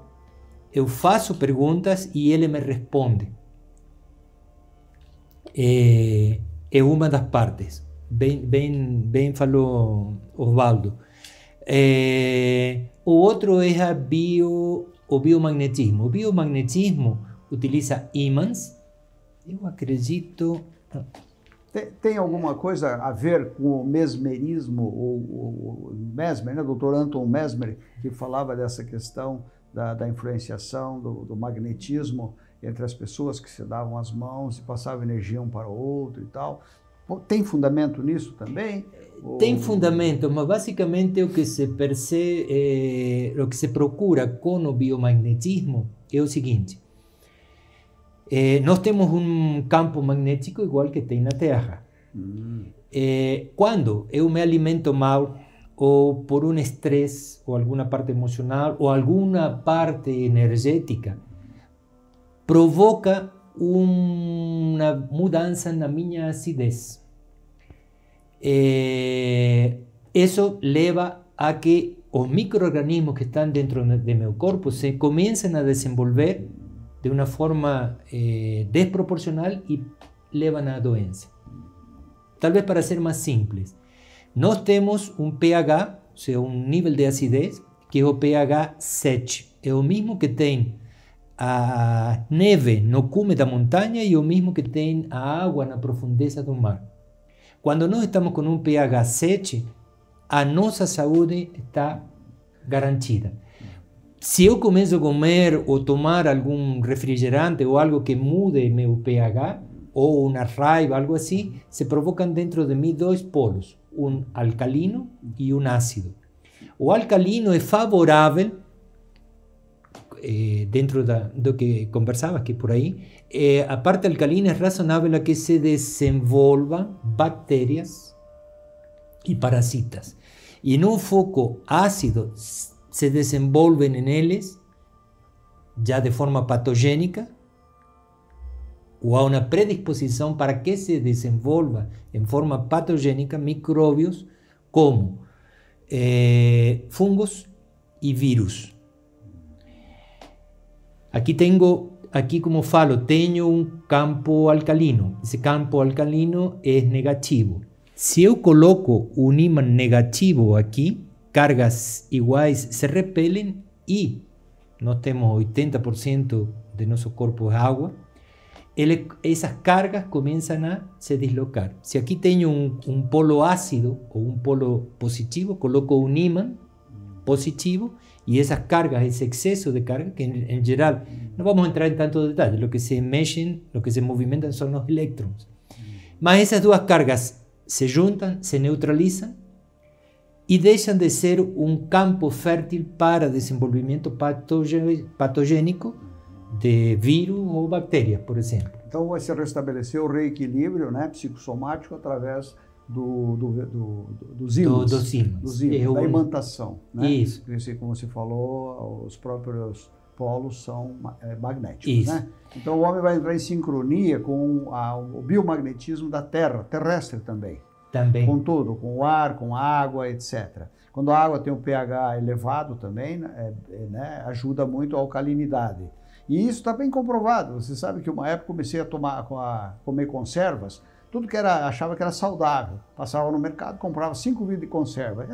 eu faço perguntas e ele me responde. É, é uma das partes. Bem, bem, bem falou Oswaldo. É, o outro é a bio, o biomagnetismo. O biomagnetismo utiliza ímãs. Eu acredito... Tem, tem alguma coisa a ver com o mesmerismo, o, o, o Mesmer, né? O doutor Anton Mesmer, que falava dessa questão da, da influenciação, do, do magnetismo entre as pessoas que se davam as mãos e passavam energia um para o outro e tal. Tem fundamento nisso também? Tem Ou... fundamento, mas basicamente o que se percebe, é, o que se procura com o biomagnetismo é o seguinte. Eh, nós temos um campo magnético igual que tem na Terra. Hum. Eh, quando eu me alimento mal, ou por um estresse, ou alguma parte emocional, ou alguma parte energética, provoca uma mudança na minha acidez. Eh, isso leva a que os micro-organismos que estão dentro de meu corpo se comecem a desenvolver de uma forma eh, desproporcional e levam à doença. Talvez para ser mais simples, nós temos um pH, ou seja, um nível de acidez, que é o pH sete. É o mesmo que tem a neve no cume da montanha e o mesmo que tem a água na profundeza do mar. Quando nós estamos com um pH sete, a nossa saúde está garantida. Se eu começo a comer ou tomar algum refrigerante ou algo que mude meu pH, ou uma raiva, algo assim, se provocam dentro de mim dois polos, um alcalino e um ácido. O alcalino é favorável, eh, dentro da, do que conversava aqui por aí, eh, a parte alcalina é razoável a que se desenvolvam bactérias e parasitas. E no foco ácido, se desenvolvem neles, já de forma patogênica, ou há uma predisposição para que se desenvolva em forma patogênica micróbios como eh, fungos e vírus. Aqui tenho, aqui como falo, tenho um campo alcalino. Esse campo alcalino é negativo. Se eu coloco um ímã negativo aqui, cargas iguais se repelem e nós temos oitenta por cento do nosso corpo de água, ele, essas cargas começam a se deslocar. Se aqui tenho um, um polo ácido ou um polo positivo, coloco um ímã positivo e essas cargas, esse excesso de carga, que em, em geral, não vamos entrar em tanto detalhe, o que se mexem, o que se movimentam são os elétrons. Mas essas duas cargas se juntam, se neutralizam, e deixam de ser um campo fértil para desenvolvimento patogênico de vírus ou bactérias, por exemplo. Então vai se restabelecer o reequilíbrio, né, psicossomático através do, do, do, do, dos ímãs, do, dos ímãs. Dos ímãs, Eu, da imantação. Né? Isso. Como você falou, os próprios polos são magnéticos. Isso. Né? Então o homem vai entrar em sincronia com a, o biomagnetismo da Terra, terrestre também. Também. Com tudo, com o ar, com a água, etcétera. Quando a água tem um pH elevado também, né, ajuda muito a alcalinidade. E isso está bem comprovado. Você sabe que uma época comecei a tomar, a comer conservas, tudo que era, achava que era saudável. Passava no mercado, comprava cinco vidros de conserva,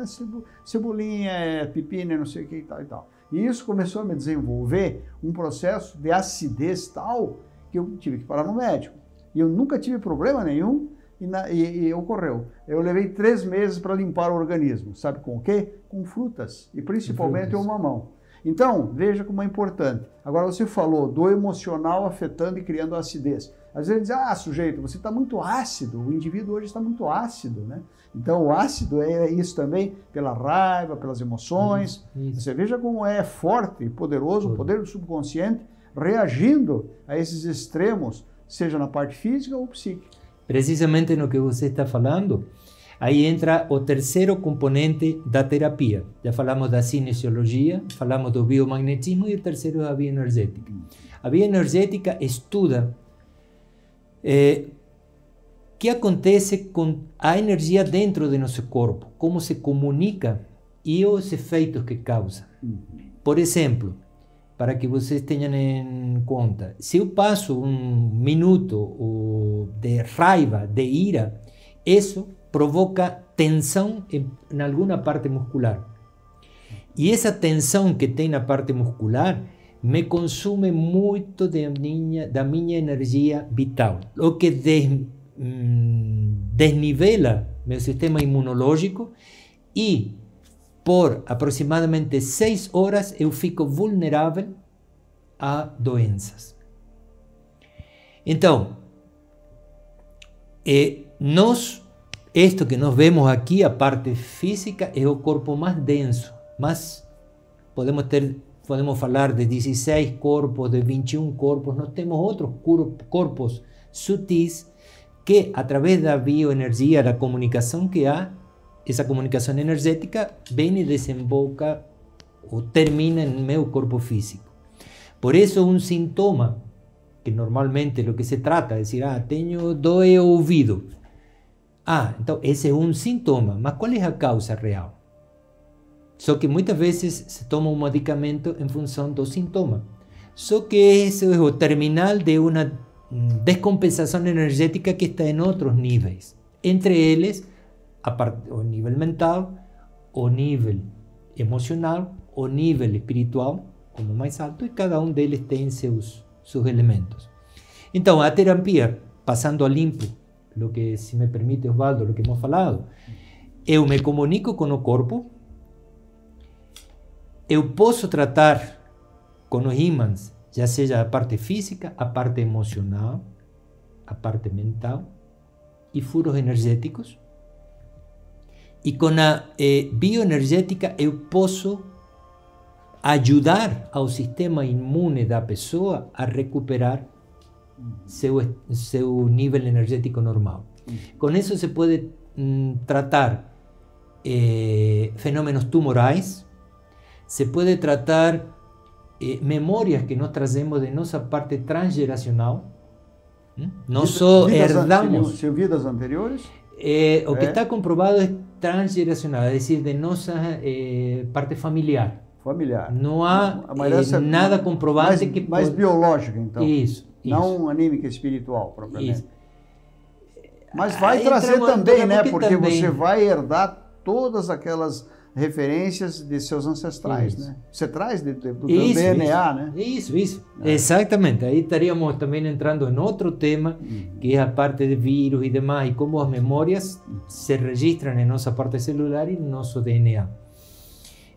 cebolinha, pepino, não sei o que e tal e tal. E isso começou a me desenvolver um processo de acidez tal que eu tive que parar no médico. E eu nunca tive problema nenhum e, na, e, e ocorreu. Eu levei três meses para limpar o organismo. Sabe com o quê? Com frutas, e principalmente o mamão. Então, veja como é importante. Agora, você falou do emocional afetando e criando acidez. Às vezes diz, ah, sujeito, você está muito ácido, o indivíduo hoje está muito ácido, né? Então, o ácido é isso também, pela raiva, pelas emoções. Hum, você veja como é forte e poderoso o poder do subconsciente reagindo a esses extremos, seja na parte física ou psíquica. Precisamente no que você está falando, aí entra o terceiro componente da terapia. Já falamos da cinesiologia, falamos do biomagnetismo e o terceiro é a bioenergética. A bioenergética estuda É, que acontece com a energia dentro de nosso corpo, como se comunica e os efeitos que causa. Por exemplo, para que vocês tenham em conta, se eu passo um minuto de raiva, de ira, isso provoca tensão em, em alguma parte muscular. E essa tensão que tem na parte muscular me consume muito de minha, da minha energia vital, o que des, desnivela meu sistema imunológico e por aproximadamente seis horas eu fico vulnerável a doenças. Então, é, nós, isto que nós vemos aqui, a parte física, é o corpo mais denso, mas podemos ter podemos falar de dezesseis corpos, de vinte e um corpos, nós temos outros corpos sutis que, através da bioenergia, da comunicação que há, essa comunicação energética vem e desemboca ou termina no meu corpo físico. Por isso, um sintoma, que normalmente o que se trata é dizer, ah, tenho dor no ouvido. Ah, então esse é um sintoma, mas qual é a causa real? Só que muitas vezes se toma um medicamento em função do sintoma. Só que isso é o terminal de uma descompensação energética que está em outros níveis. Entre eles, a parte, o nível mental, o nível emocional, o nível espiritual, como mais alto, e cada um deles tem seus, seus elementos. Então, a terapia, passando a limpo, o que, se me permite, Oswaldo, o que hemos falado, eu me comunico com o corpo. Eu posso tratar com os ímãs, já seja a parte física, a parte emocional, a parte mental e furos energéticos. E com a eh, bioenergética eu posso ajudar ao sistema imune da pessoa a recuperar seu, seu nível energético normal. Com isso se pode mm, tratar eh, fenômenos tumorais. Se pode tratar eh, memórias que nós trazemos de nossa parte transgeracional. Hum? Nós só herdamos... Vidas anteriores? Eh, o é. que está comprovado é transgeracional, é decir, de nossa eh, parte familiar. Familiar. Não há eh, nada comprovado mais, que... Mais pode... biológica, então. Isso. Não isso. anímica espiritual, propriamente. Isso. Mas vai Aí trazer também, né? Porque também. Você vai herdar todas aquelas... referências de seus ancestrais, isso. né? Você traz do D N A, né? Isso, isso. É. Exatamente. Aí estaríamos também entrando em outro tema, uhum. que é a parte de vírus e demais, e como as memórias se registram em nossa parte celular e no nosso D N A.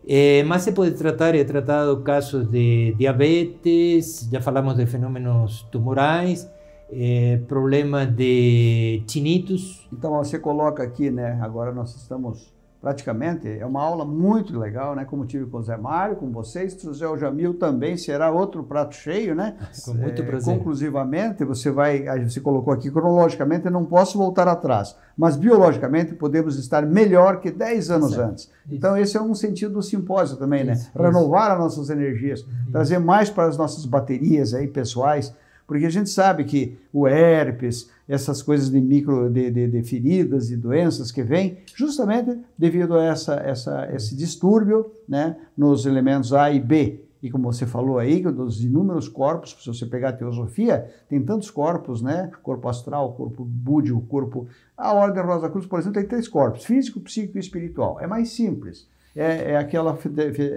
É, mas se pode tratar, é tratado casos de diabetes, já falamos de fenômenos tumorais, é, problema de tinnitus. Então você coloca aqui, né? Agora nós estamos... Praticamente, é uma aula muito legal, né? Como tive com o Zé Mário, com vocês, o José Jamil também será outro prato cheio, né? Com muito é, prazer. Conclusivamente, você vai, você colocou aqui cronologicamente, eu não posso voltar atrás, mas biologicamente podemos estar melhor que dez anos Exato. Antes. Então esse é um sentido do simpósio também, isso, né? Isso. Renovar as nossas energias, isso. trazer mais para as nossas baterias aí pessoais, porque a gente sabe que o herpes, essas coisas de micro, de, de, de feridas e doenças que vêm, justamente devido a essa, essa, esse distúrbio, né, nos elementos A e B. E como você falou aí, dos inúmeros corpos, se você pegar a teosofia, tem tantos corpos, né? Corpo astral, corpo búdio, corpo... A Ordem Rosa Cruz, por exemplo, tem três corpos, físico, psíquico e espiritual. É mais simples. É, é aquela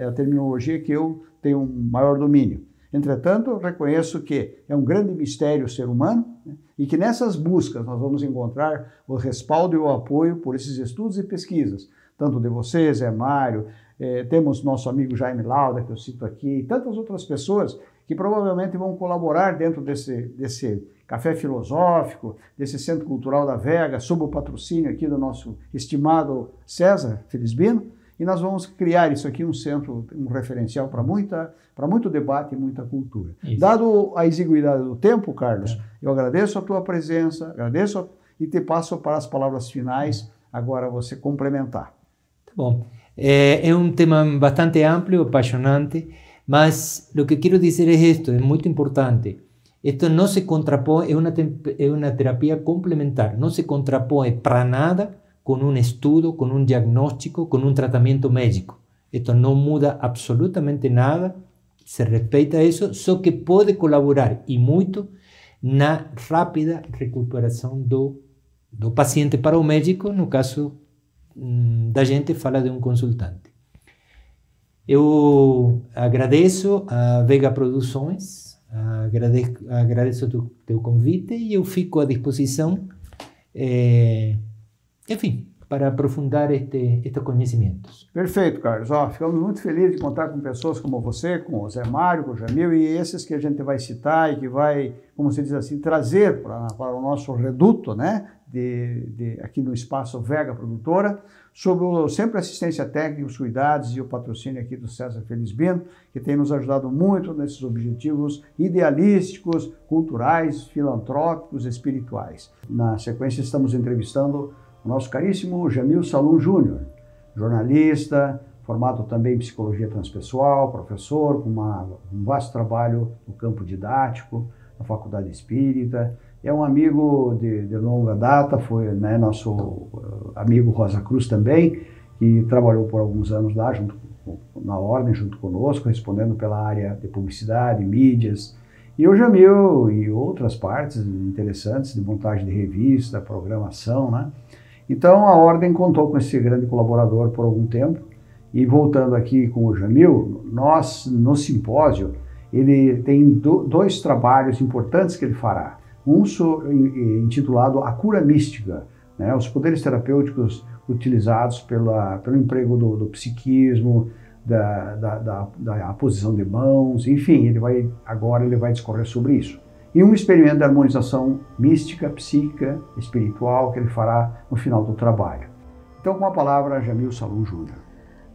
a terminologia que eu tenho um maior domínio. Entretanto, reconheço que é um grande mistério o ser humano, E que nessas buscas nós vamos encontrar o respaldo e o apoio por esses estudos e pesquisas, tanto de vocês, Zé Mário, eh, temos nosso amigo Jaime Lauda, que eu cito aqui, e tantas outras pessoas que provavelmente vão colaborar dentro desse, desse café filosófico, desse Centro Cultural da Vega, sob o patrocínio aqui do nosso estimado César Felisbino, e nós vamos criar isso aqui um centro, um referencial para muita, para muito debate e muita cultura. Isso. Dado a exiguidade do tempo, Carlos, é. eu agradeço a tua presença, agradeço a, e te passo para as palavras finais, agora você complementar. Tá bom. É, é um tema bastante amplo, apaixonante, mas o que quero dizer é isto, é muito importante. Isto não se contrapõe, é uma, é uma terapia complementar, não se contrapõe para nada com um estudo, com um diagnóstico, com um tratamento médico. Isto não muda absolutamente nada, se respeita isso, só que pode colaborar, e muito, na rápida recuperação do, do paciente para o médico, no caso da gente fala de um consultante. Eu agradeço a Vega Produções, agradeço, agradeço o teu, teu convite, e eu fico à disposição, é, enfim, para aprofundar este, estes conhecimentos. Perfeito, Carlos. Ó, ficamos muito felizes de contar com pessoas como você, com o Zé Mário, com o Jamil, e esses que a gente vai citar e que vai, como se diz assim, trazer para, para o nosso reduto, né, de, de, aqui no Espaço Vega Produtora, sobre o, sempre a assistência técnica, os cuidados e o patrocínio aqui do César Felisbino, que tem nos ajudado muito nesses objetivos idealísticos, culturais, filantrópicos, espirituais. Na sequência, estamos entrevistando o nosso caríssimo Jamil Saloum Júnior, jornalista, formado também em psicologia transpessoal, professor, com uma, um vasto trabalho no campo didático, na Faculdade Espírita. É um amigo de, de longa data, foi, né, nosso amigo Rosa Cruz também, que trabalhou por alguns anos lá junto, na Ordem, junto conosco, respondendo pela área de publicidade, mídias. E o Jamil e outras partes interessantes de montagem de revista, programação, né? Então, a Ordem contou com esse grande colaborador por algum tempo. E voltando aqui com o Jamil, nós, no simpósio, ele tem do, dois trabalhos importantes que ele fará. Um intitulado A Cura Mística, né? Os poderes terapêuticos utilizados pela, pelo emprego do, do psiquismo, da, da, da, da posição de mãos, enfim, ele vai, agora ele vai discorrer sobre isso. E um experimento de harmonização mística, psíquica, espiritual, que ele fará no final do trabalho. Então, com a palavra, Jamil Saloum Júnior.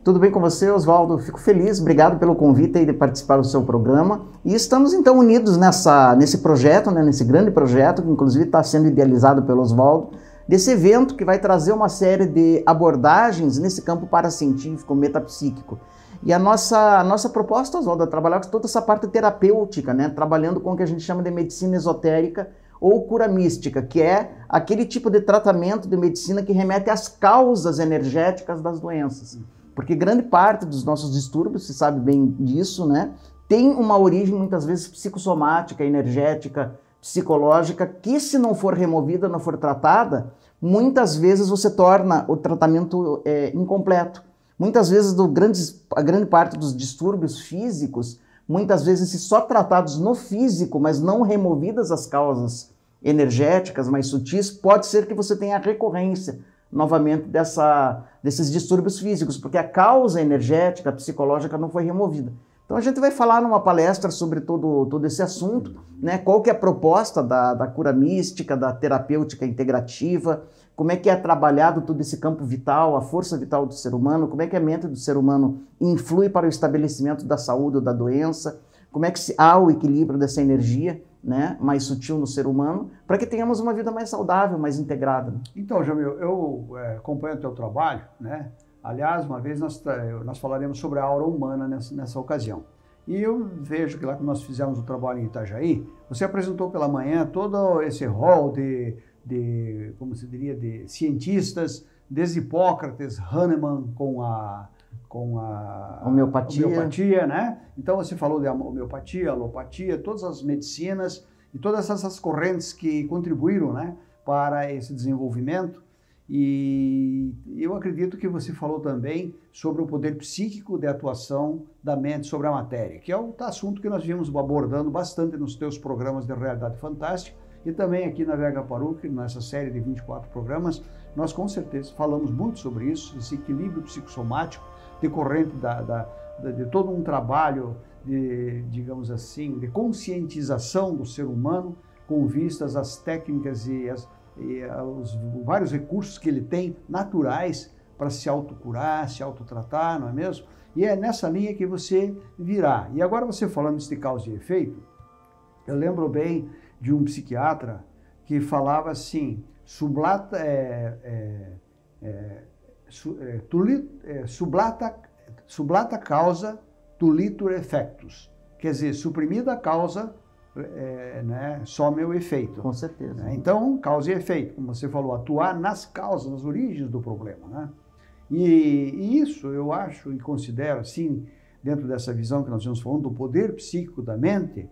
Tudo bem com você, Oswaldo? Fico feliz, obrigado pelo convite aí de participar do seu programa. E estamos, então, unidos nessa, nesse projeto, né, nesse grande projeto, que inclusive está sendo idealizado pelo Oswaldo, desse evento que vai trazer uma série de abordagens nesse campo paracientífico, metapsíquico. E a nossa, a nossa proposta, Oswaldo, é trabalhar com toda essa parte terapêutica, né? Trabalhando com o que a gente chama de medicina esotérica ou cura mística, que é aquele tipo de tratamento de medicina que remete às causas energéticas das doenças. Porque grande parte dos nossos distúrbios, se sabe bem disso, né? Tem uma origem muitas vezes psicossomática, energética, psicológica, que se não for removida, não for tratada, muitas vezes você torna o tratamento é, incompleto. Muitas vezes, do grandes, a grande parte dos distúrbios físicos, muitas vezes se só tratados no físico, mas não removidas as causas energéticas mais sutis, pode ser que você tenha a recorrência, novamente, dessa, desses distúrbios físicos, porque a causa energética, psicológica, não foi removida. Então a gente vai falar numa palestra sobre todo, todo esse assunto, né? Qual que é a proposta da, da cura mística, da terapêutica integrativa, como é que é trabalhado todo esse campo vital, a força vital do ser humano, como é que a mente do ser humano influi para o estabelecimento da saúde ou da doença, como é que se, há o equilíbrio dessa energia, né, mais sutil no ser humano, para que tenhamos uma vida mais saudável, mais integrada. Então, Jamil, eu é, acompanho o teu trabalho, né? Aliás, uma vez nós, nós falaremos sobre a aura humana nessa, nessa ocasião. E eu vejo que lá que nós fizemos o trabalho em Itajaí, você apresentou pela manhã todo esse rol de... de, como se diria, de cientistas, desde Hipócrates, Hahnemann com a, com a homeopatia. homeopatia, né? Então você falou de homeopatia, alopatia, todas as medicinas e todas essas correntes que contribuíram, né, para esse desenvolvimento. E eu acredito que você falou também sobre o poder psíquico de atuação da mente sobre a matéria, que é um assunto que nós vimos abordando bastante nos teus programas de Realidade Fantástica, E também aqui na Vega Paruque, nessa série de vinte e quatro programas, nós com certeza falamos muito sobre isso, esse equilíbrio psicossomático decorrente da, da, da, de todo um trabalho, de, digamos assim, de conscientização do ser humano com vistas às técnicas e, as, e aos vários recursos que ele tem, naturais, para se autocurar, se autotratar, não é mesmo? E é nessa linha que você virá. E agora você falando desse causa e efeito, eu lembro bem de um psiquiatra que falava assim, sublata, é, é, é, su, é, tuli, é, sublata, sublata causa, tulitur effectus. Quer dizer, suprimida a causa, é, né, some o efeito. Com certeza. Né? Então, causa e efeito, como você falou, atuar nas causas, nas origens do problema. Né? E, e isso eu acho e considero, assim, dentro dessa visão que nós estamos falando, do poder psíquico da mente,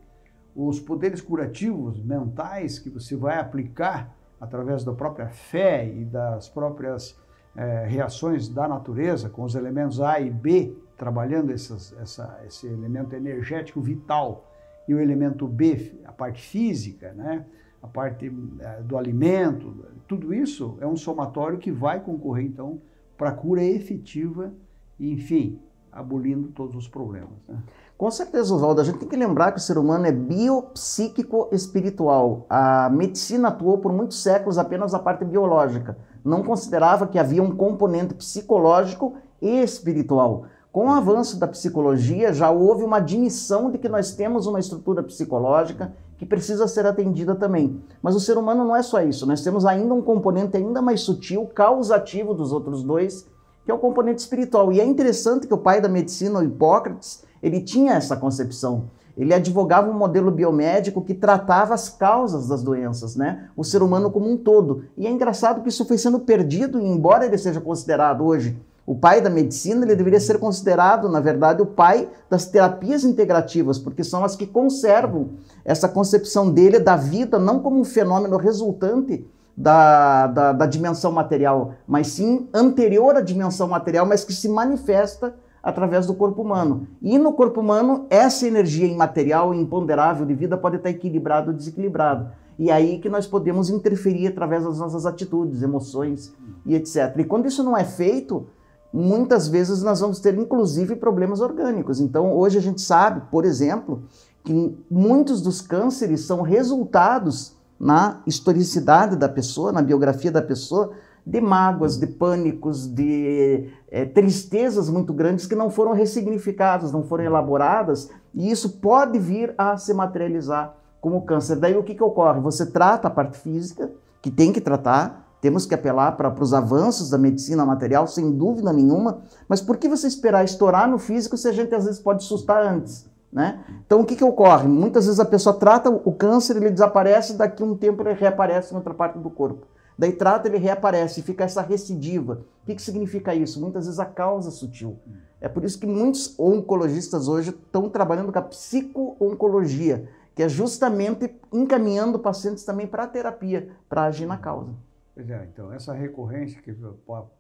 os poderes curativos mentais que você vai aplicar através da própria fé e das próprias eh, reações da natureza, com os elementos A e B, trabalhando essas, essa, esse elemento energético vital e o elemento B, a parte física, né? A parte eh, do alimento, tudo isso é um somatório que vai concorrer, então, para a cura efetiva, enfim, abolindo todos os problemas. Né? Com certeza, Oswaldo. A gente tem que lembrar que o ser humano é biopsíquico-espiritual. A medicina atuou por muitos séculos apenas na parte biológica. Não considerava que havia um componente psicológico e espiritual. Com o avanço da psicologia, já houve uma admissão de que nós temos uma estrutura psicológica que precisa ser atendida também. Mas o ser humano não é só isso. Nós temos ainda um componente ainda mais sutil, causativo dos outros dois, que é o componente espiritual. E é interessante que o pai da medicina, o Hipócrates, ele tinha essa concepção. Ele advogava um modelo biomédico que tratava as causas das doenças, né? O ser humano como um todo. E é engraçado que isso foi sendo perdido, e embora ele seja considerado hoje o pai da medicina, ele deveria ser considerado, na verdade, o pai das terapias integrativas, porque são as que conservam essa concepção dele da vida, não como um fenômeno resultante Da, da, da dimensão material, mas sim anterior à dimensão material, mas que se manifesta através do corpo humano. E no corpo humano, essa energia imaterial, imponderável de vida, pode estar equilibrada ou desequilibrada. E aí que nós podemos interferir através das nossas atitudes, emoções e etcétera. E quando isso não é feito, muitas vezes nós vamos ter, inclusive, problemas orgânicos. Então, hoje a gente sabe, por exemplo, que muitos dos cânceres são resultados na historicidade da pessoa, na biografia da pessoa, de mágoas, de pânicos, de é, tristezas muito grandes que não foram ressignificadas, não foram elaboradas, e isso pode vir a se materializar como câncer. Daí o que, que ocorre? Você trata a parte física, que tem que tratar, temos que apelar para os avanços da medicina material, sem dúvida nenhuma, mas por que você esperar estourar no físico se a gente às vezes pode assustar antes? Né? Então o que, que ocorre? Muitas vezes a pessoa trata o câncer, ele desaparece, daqui a um tempo ele reaparece em outra parte do corpo. Daí trata, ele reaparece, fica essa recidiva. O que, que significa isso? Muitas vezes a causa sutil. É por isso que muitos oncologistas hoje estão trabalhando com a psico-oncologia, que é justamente encaminhando pacientes também para a terapia, para agir na causa. Pois é, então essa recorrência que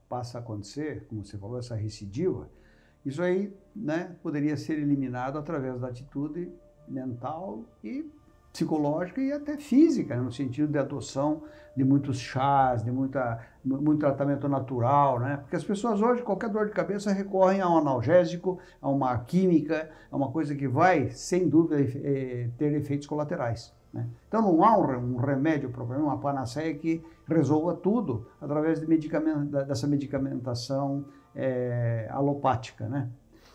passa a acontecer, como você falou, essa recidiva, isso aí, né, poderia ser eliminado através da atitude mental e psicológica e até física, né, no sentido de adoção de muitos chás, de muita, muito tratamento natural, né? Porque as pessoas hoje, qualquer dor de cabeça, recorrem a um analgésico, a uma química, a uma coisa que vai, sem dúvida, é, ter efeitos colaterais. Né? Então não há um remédio, uma panaceia que resolva tudo através de medicamento, dessa medicamentação é, alopática, né?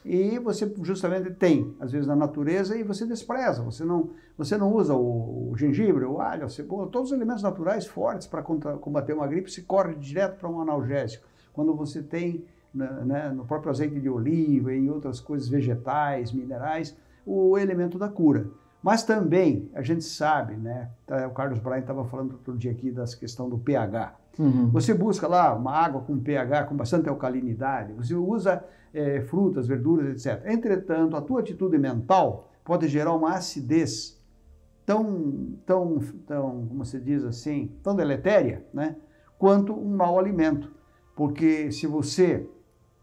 E você justamente tem, às vezes, na natureza, e você despreza, você não, você não usa o, o gengibre, o alho, a cebola, todos os elementos naturais fortes para combater uma gripe, se corre direto para um analgésico. Quando você tem, né, no próprio azeite de oliva e outras coisas vegetais, minerais, o elemento da cura. Mas também, a gente sabe, né? O Carlos Bryan estava falando outro dia aqui dessa questão do pH. Uhum. Você busca lá uma água com pH, com bastante alcalinidade, você usa é, frutas, verduras, etcétera. Entretanto, a tua atitude mental pode gerar uma acidez tão, tão, tão como se diz assim, tão deletéria, né? Quanto um mau alimento. Porque se você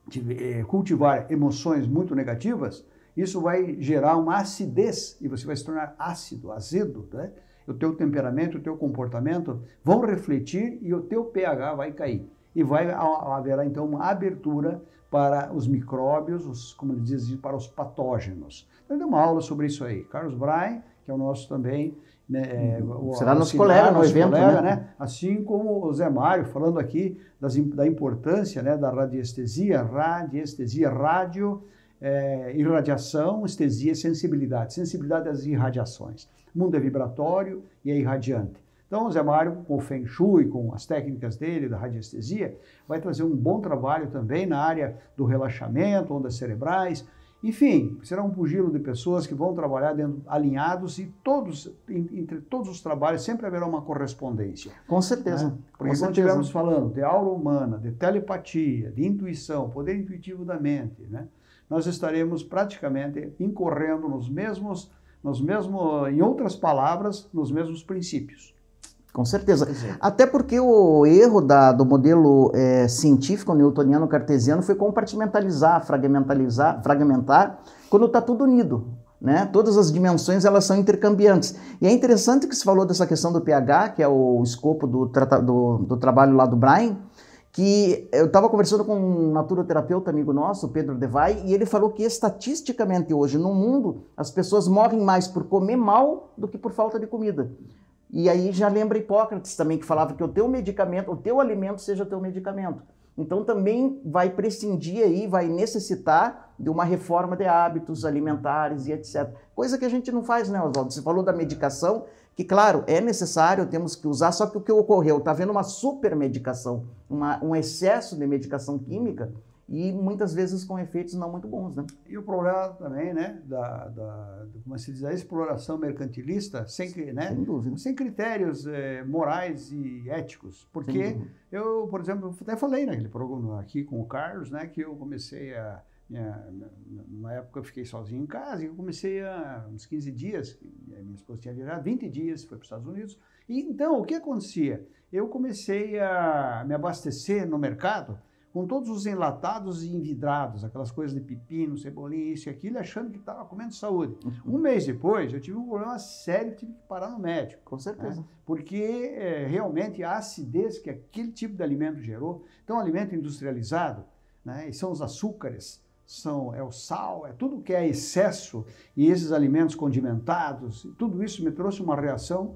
tiver, cultivar emoções muito negativas, isso vai gerar uma acidez e você vai se tornar ácido, azedo, né? o teu temperamento, o teu comportamento vão refletir e o teu pH vai cair. E vai, haverá então uma abertura para os micróbios, os, como ele diz, para os patógenos. Então, eu dei uma aula sobre isso aí. Carlos Bryan, que é o nosso também... É, o, será nosso colega no evento, colega, né? né? Assim como o Zé Mário, falando aqui das, da importância, né, da radiestesia, radiestesia, rádio, é, irradiação, estesia, sensibilidade. Sensibilidade às irradiações. O mundo é vibratório e é irradiante. Então, o Zé Mário, com o Feng Shui, com as técnicas dele, da radiestesia, vai trazer um bom trabalho também na área do relaxamento, ondas cerebrais. Enfim, será um pugilo de pessoas que vão trabalhar dentro, alinhados e todos, entre todos os trabalhos sempre haverá uma correspondência. Com certeza. Né? Porque quando estivermos falando de aura humana, de telepatia, de intuição, poder intuitivo da mente, né? Nós estaremos praticamente incorrendo nos mesmos, nos mesmos, em outras palavras, nos mesmos princípios. Com certeza. Até porque o erro da, do modelo é, científico newtoniano cartesiano foi compartimentalizar, fragmentalizar, fragmentar, quando está tudo unido, né? Todas as dimensões elas são intercambiantes. E é interessante que se falou dessa questão do pH, que é o escopo do, do, do trabalho lá do Bryan, que eu estava conversando com um naturoterapeuta amigo nosso, Pedro De Vai, e ele falou que estatisticamente hoje no mundo as pessoas morrem mais por comer mal do que por falta de comida. E aí já lembra Hipócrates também, que falava que o teu medicamento, o teu alimento seja o teu medicamento. Então também vai prescindir aí, vai necessitar de uma reforma de hábitos alimentares e etcétera. Coisa que a gente não faz, né, Oswaldo? Você falou da medicação, que claro, é necessário, temos que usar, só que o que ocorreu, está havendo uma supermedicação, uma, um excesso de medicação química, e muitas vezes com efeitos não muito bons, né? E o problema também, né, da, da como se diz, a exploração mercantilista, sem, né, sem dúvida, sem critérios é, morais e éticos. Porque eu, por exemplo, até falei naquele programa aqui com o Carlos, né, que eu comecei a... Minha, na época eu fiquei sozinho em casa e eu comecei a uns quinze dias, minha esposa tinha viajado vinte dias, foi para os Estados Unidos. E então, o que acontecia? Eu comecei a me abastecer no mercado com todos os enlatados e envidrados, aquelas coisas de pepino, cebolinha, isso e aquilo, achando que estava comendo saúde. Um mês depois, eu tive um problema sério, tive que parar no médico. Com certeza. Né? Porque é, realmente a acidez que aquele tipo de alimento gerou, então alimento industrializado, né, e são os açúcares, são, é o sal, é tudo que é excesso, e esses alimentos condimentados, tudo isso me trouxe uma reação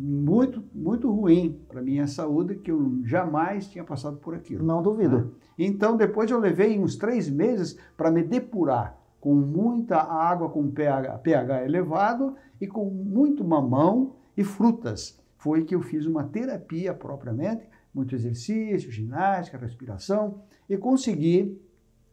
muito, muito ruim para a minha saúde, que eu jamais tinha passado por aquilo. Não duvido. Né? Então, depois eu levei uns três meses para me depurar, com muita água, com pH, pH elevado e com muito mamão e frutas. Foi que eu fiz uma terapia propriamente, muito exercício, ginástica, respiração, e consegui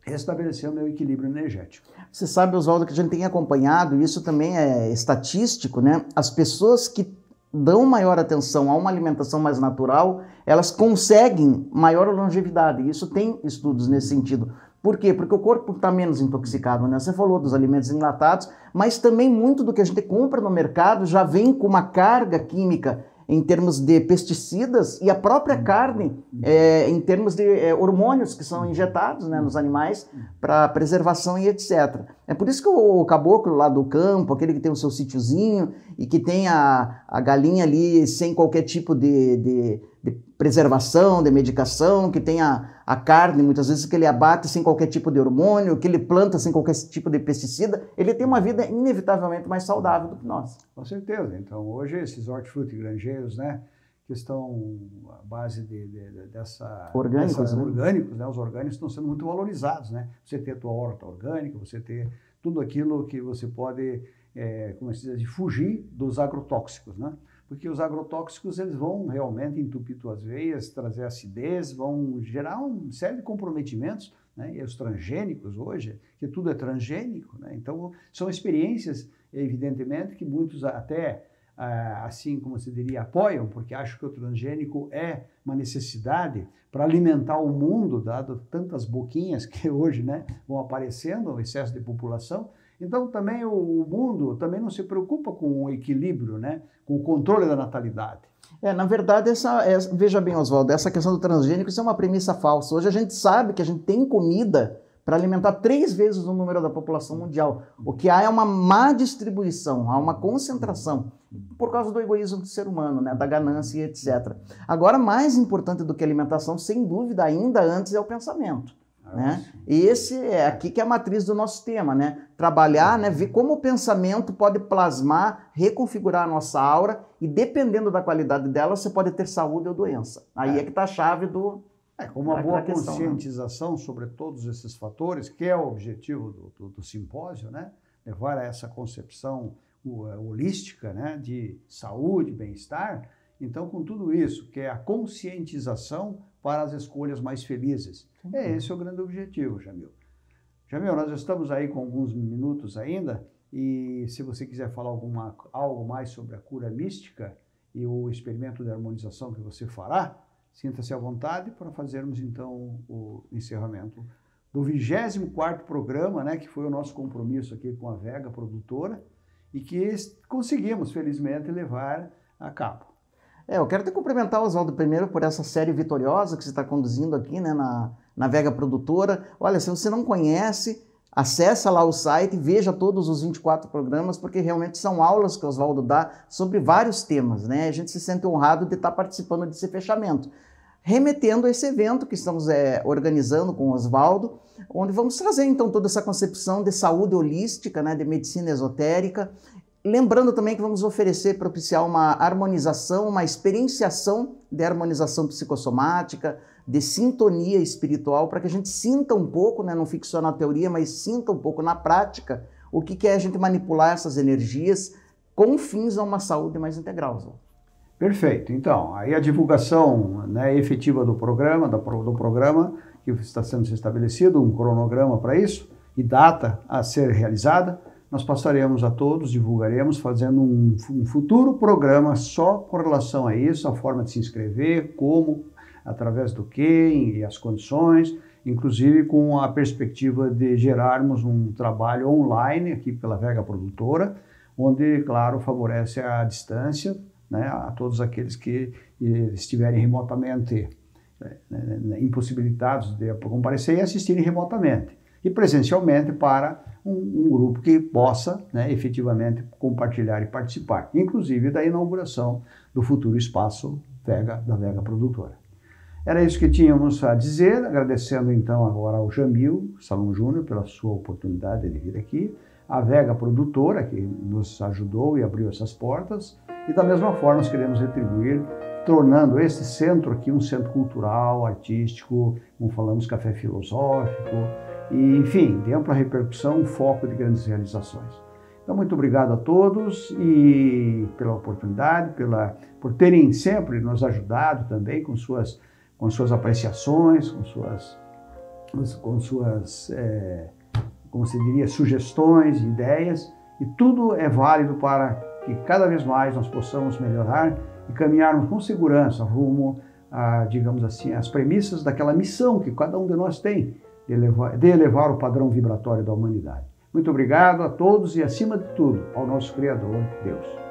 restabelecer o meu equilíbrio energético. Você sabe, Oswaldo, que a gente tem acompanhado, e isso também é estatístico, né? As pessoas que dão maior atenção a uma alimentação mais natural, elas conseguem maior longevidade. Isso tem estudos nesse sentido. Por quê? Porque o corpo está menos intoxicado, né? Você falou dos alimentos enlatados, mas também muito do que a gente compra no mercado já vem com uma carga química em termos de pesticidas e a própria carne, é, em termos de é, hormônios que são injetados, né, nos animais para preservação e etcétera. É por isso que o, o caboclo lá do campo, aquele que tem o seu sítiozinho e que tem a, a galinha ali sem qualquer tipo de, de, de preservação, de medicação, que tem a, a carne, muitas vezes que ele abate sem qualquer tipo de hormônio, que ele planta sem qualquer tipo de pesticida, ele tem uma vida inevitavelmente mais saudável do que nós. Com certeza. Então, hoje, esses hortifruti granjeiros, né, que estão à base de, de, de, dessa... Orgânicos, dessa, né? Orgânicos, né? Os orgânicos estão sendo muito valorizados, né? Você ter a tua horta orgânica, você ter tudo aquilo que você pode, é, como se diz, fugir dos agrotóxicos, né? Porque os agrotóxicos, eles vão realmente entupir tuas veias, trazer acidez, vão gerar uma série de comprometimentos, né? E os transgênicos hoje, que tudo é transgênico, né? Então, são experiências, evidentemente, que muitos até, assim como se diria, apoiam, porque acham que o transgênico é uma necessidade para alimentar o mundo, dado tantas boquinhas que hoje, né, vão aparecendo, o excesso de população. Então, também o mundo também não se preocupa com o equilíbrio, né? Com o controle da natalidade. É, na verdade, essa, essa, veja bem, Oswaldo, essa questão do transgênico, isso é uma premissa falsa. Hoje a gente sabe que a gente tem comida para alimentar três vezes o número da população mundial. O que há é uma má distribuição, há uma concentração. por causa do egoísmo do ser humano, né, da ganância e etcétera. Agora, mais importante do que a alimentação, sem dúvida, ainda antes é o pensamento. Né? E esse é aqui que é a matriz do nosso tema, né? Trabalhar, né? Ver como o pensamento pode plasmar, reconfigurar a nossa aura e dependendo da qualidade dela, você pode ter saúde ou doença. Aí é, é que está a chave do... É, com uma boa questão, conscientização, né, sobre todos esses fatores, que é o objetivo do, do, do simpósio, né? Levar a essa concepção holística, né, de saúde, bem-estar. Então, com tudo isso, que é a conscientização para as escolhas mais felizes. Sim. É esse o grande objetivo, Jamil. Jamil, nós estamos aí com alguns minutos ainda, e se você quiser falar alguma, algo mais sobre a cura mística e o experimento de harmonização que você fará, sinta-se à vontade para fazermos, então, o encerramento do vigésimo quarto programa, né, que foi o nosso compromisso aqui com a Vega Produtora, e que conseguimos, felizmente, levar a cabo. É, eu quero até cumprimentar o Oswaldo primeiro por essa série vitoriosa que você está conduzindo aqui, né, na, na Vega Produtora. Olha, se você não conhece, acessa lá o site e veja todos os vinte e quatro programas, porque realmente são aulas que o Oswaldo dá sobre vários temas, né? A gente se sente honrado de estar participando desse fechamento, remetendo a esse evento que estamos é, organizando com o Oswaldo, onde vamos trazer então toda essa concepção de saúde holística, né, de medicina esotérica. Lembrando também que vamos oferecer, propiciar uma harmonização, uma experienciação de harmonização psicossomática, de sintonia espiritual, para que a gente sinta um pouco, né, não fique só na teoria, mas sinta um pouco na prática o que, que é a gente manipular essas energias com fins a uma saúde mais integral. Zé. Perfeito. Então, aí a divulgação, né, efetiva do programa, do programa que está sendo estabelecido, um cronograma para isso e data a ser realizada, nós passaremos a todos, divulgaremos, fazendo um, um futuro programa só com relação a isso, a forma de se inscrever, como, através do que e as condições, inclusive com a perspectiva de gerarmos um trabalho online aqui pela Vega Produtora, onde, claro, favorece a distância, né, a todos aqueles que estiverem remotamente, né, impossibilitados de comparecer e assistirem remotamente e presencialmente para um, um grupo que possa, né, efetivamente compartilhar e participar, inclusive da inauguração do futuro espaço Vega, da Vega Produtora. Era isso que tínhamos a dizer, agradecendo então agora ao Jamil Saloum Júnior pela sua oportunidade de vir aqui, a Vega Produtora que nos ajudou e abriu essas portas, e da mesma forma nós queremos retribuir, tornando esse centro aqui um centro cultural, artístico, como falamos, café filosófico, e, enfim, de ampla repercussão, um foco de grandes realizações. Então, muito obrigado a todos e pela oportunidade, pela, por terem sempre nos ajudado também com suas, com suas apreciações, com suas, com suas é, como se diria, sugestões, ideias, e tudo é válido para que cada vez mais nós possamos melhorar e caminharmos com segurança rumo a, digamos assim, às premissas daquela missão que cada um de nós tem, de elevar, de elevar o padrão vibratório da humanidade. Muito obrigado a todos e, acima de tudo, ao nosso Criador, Deus.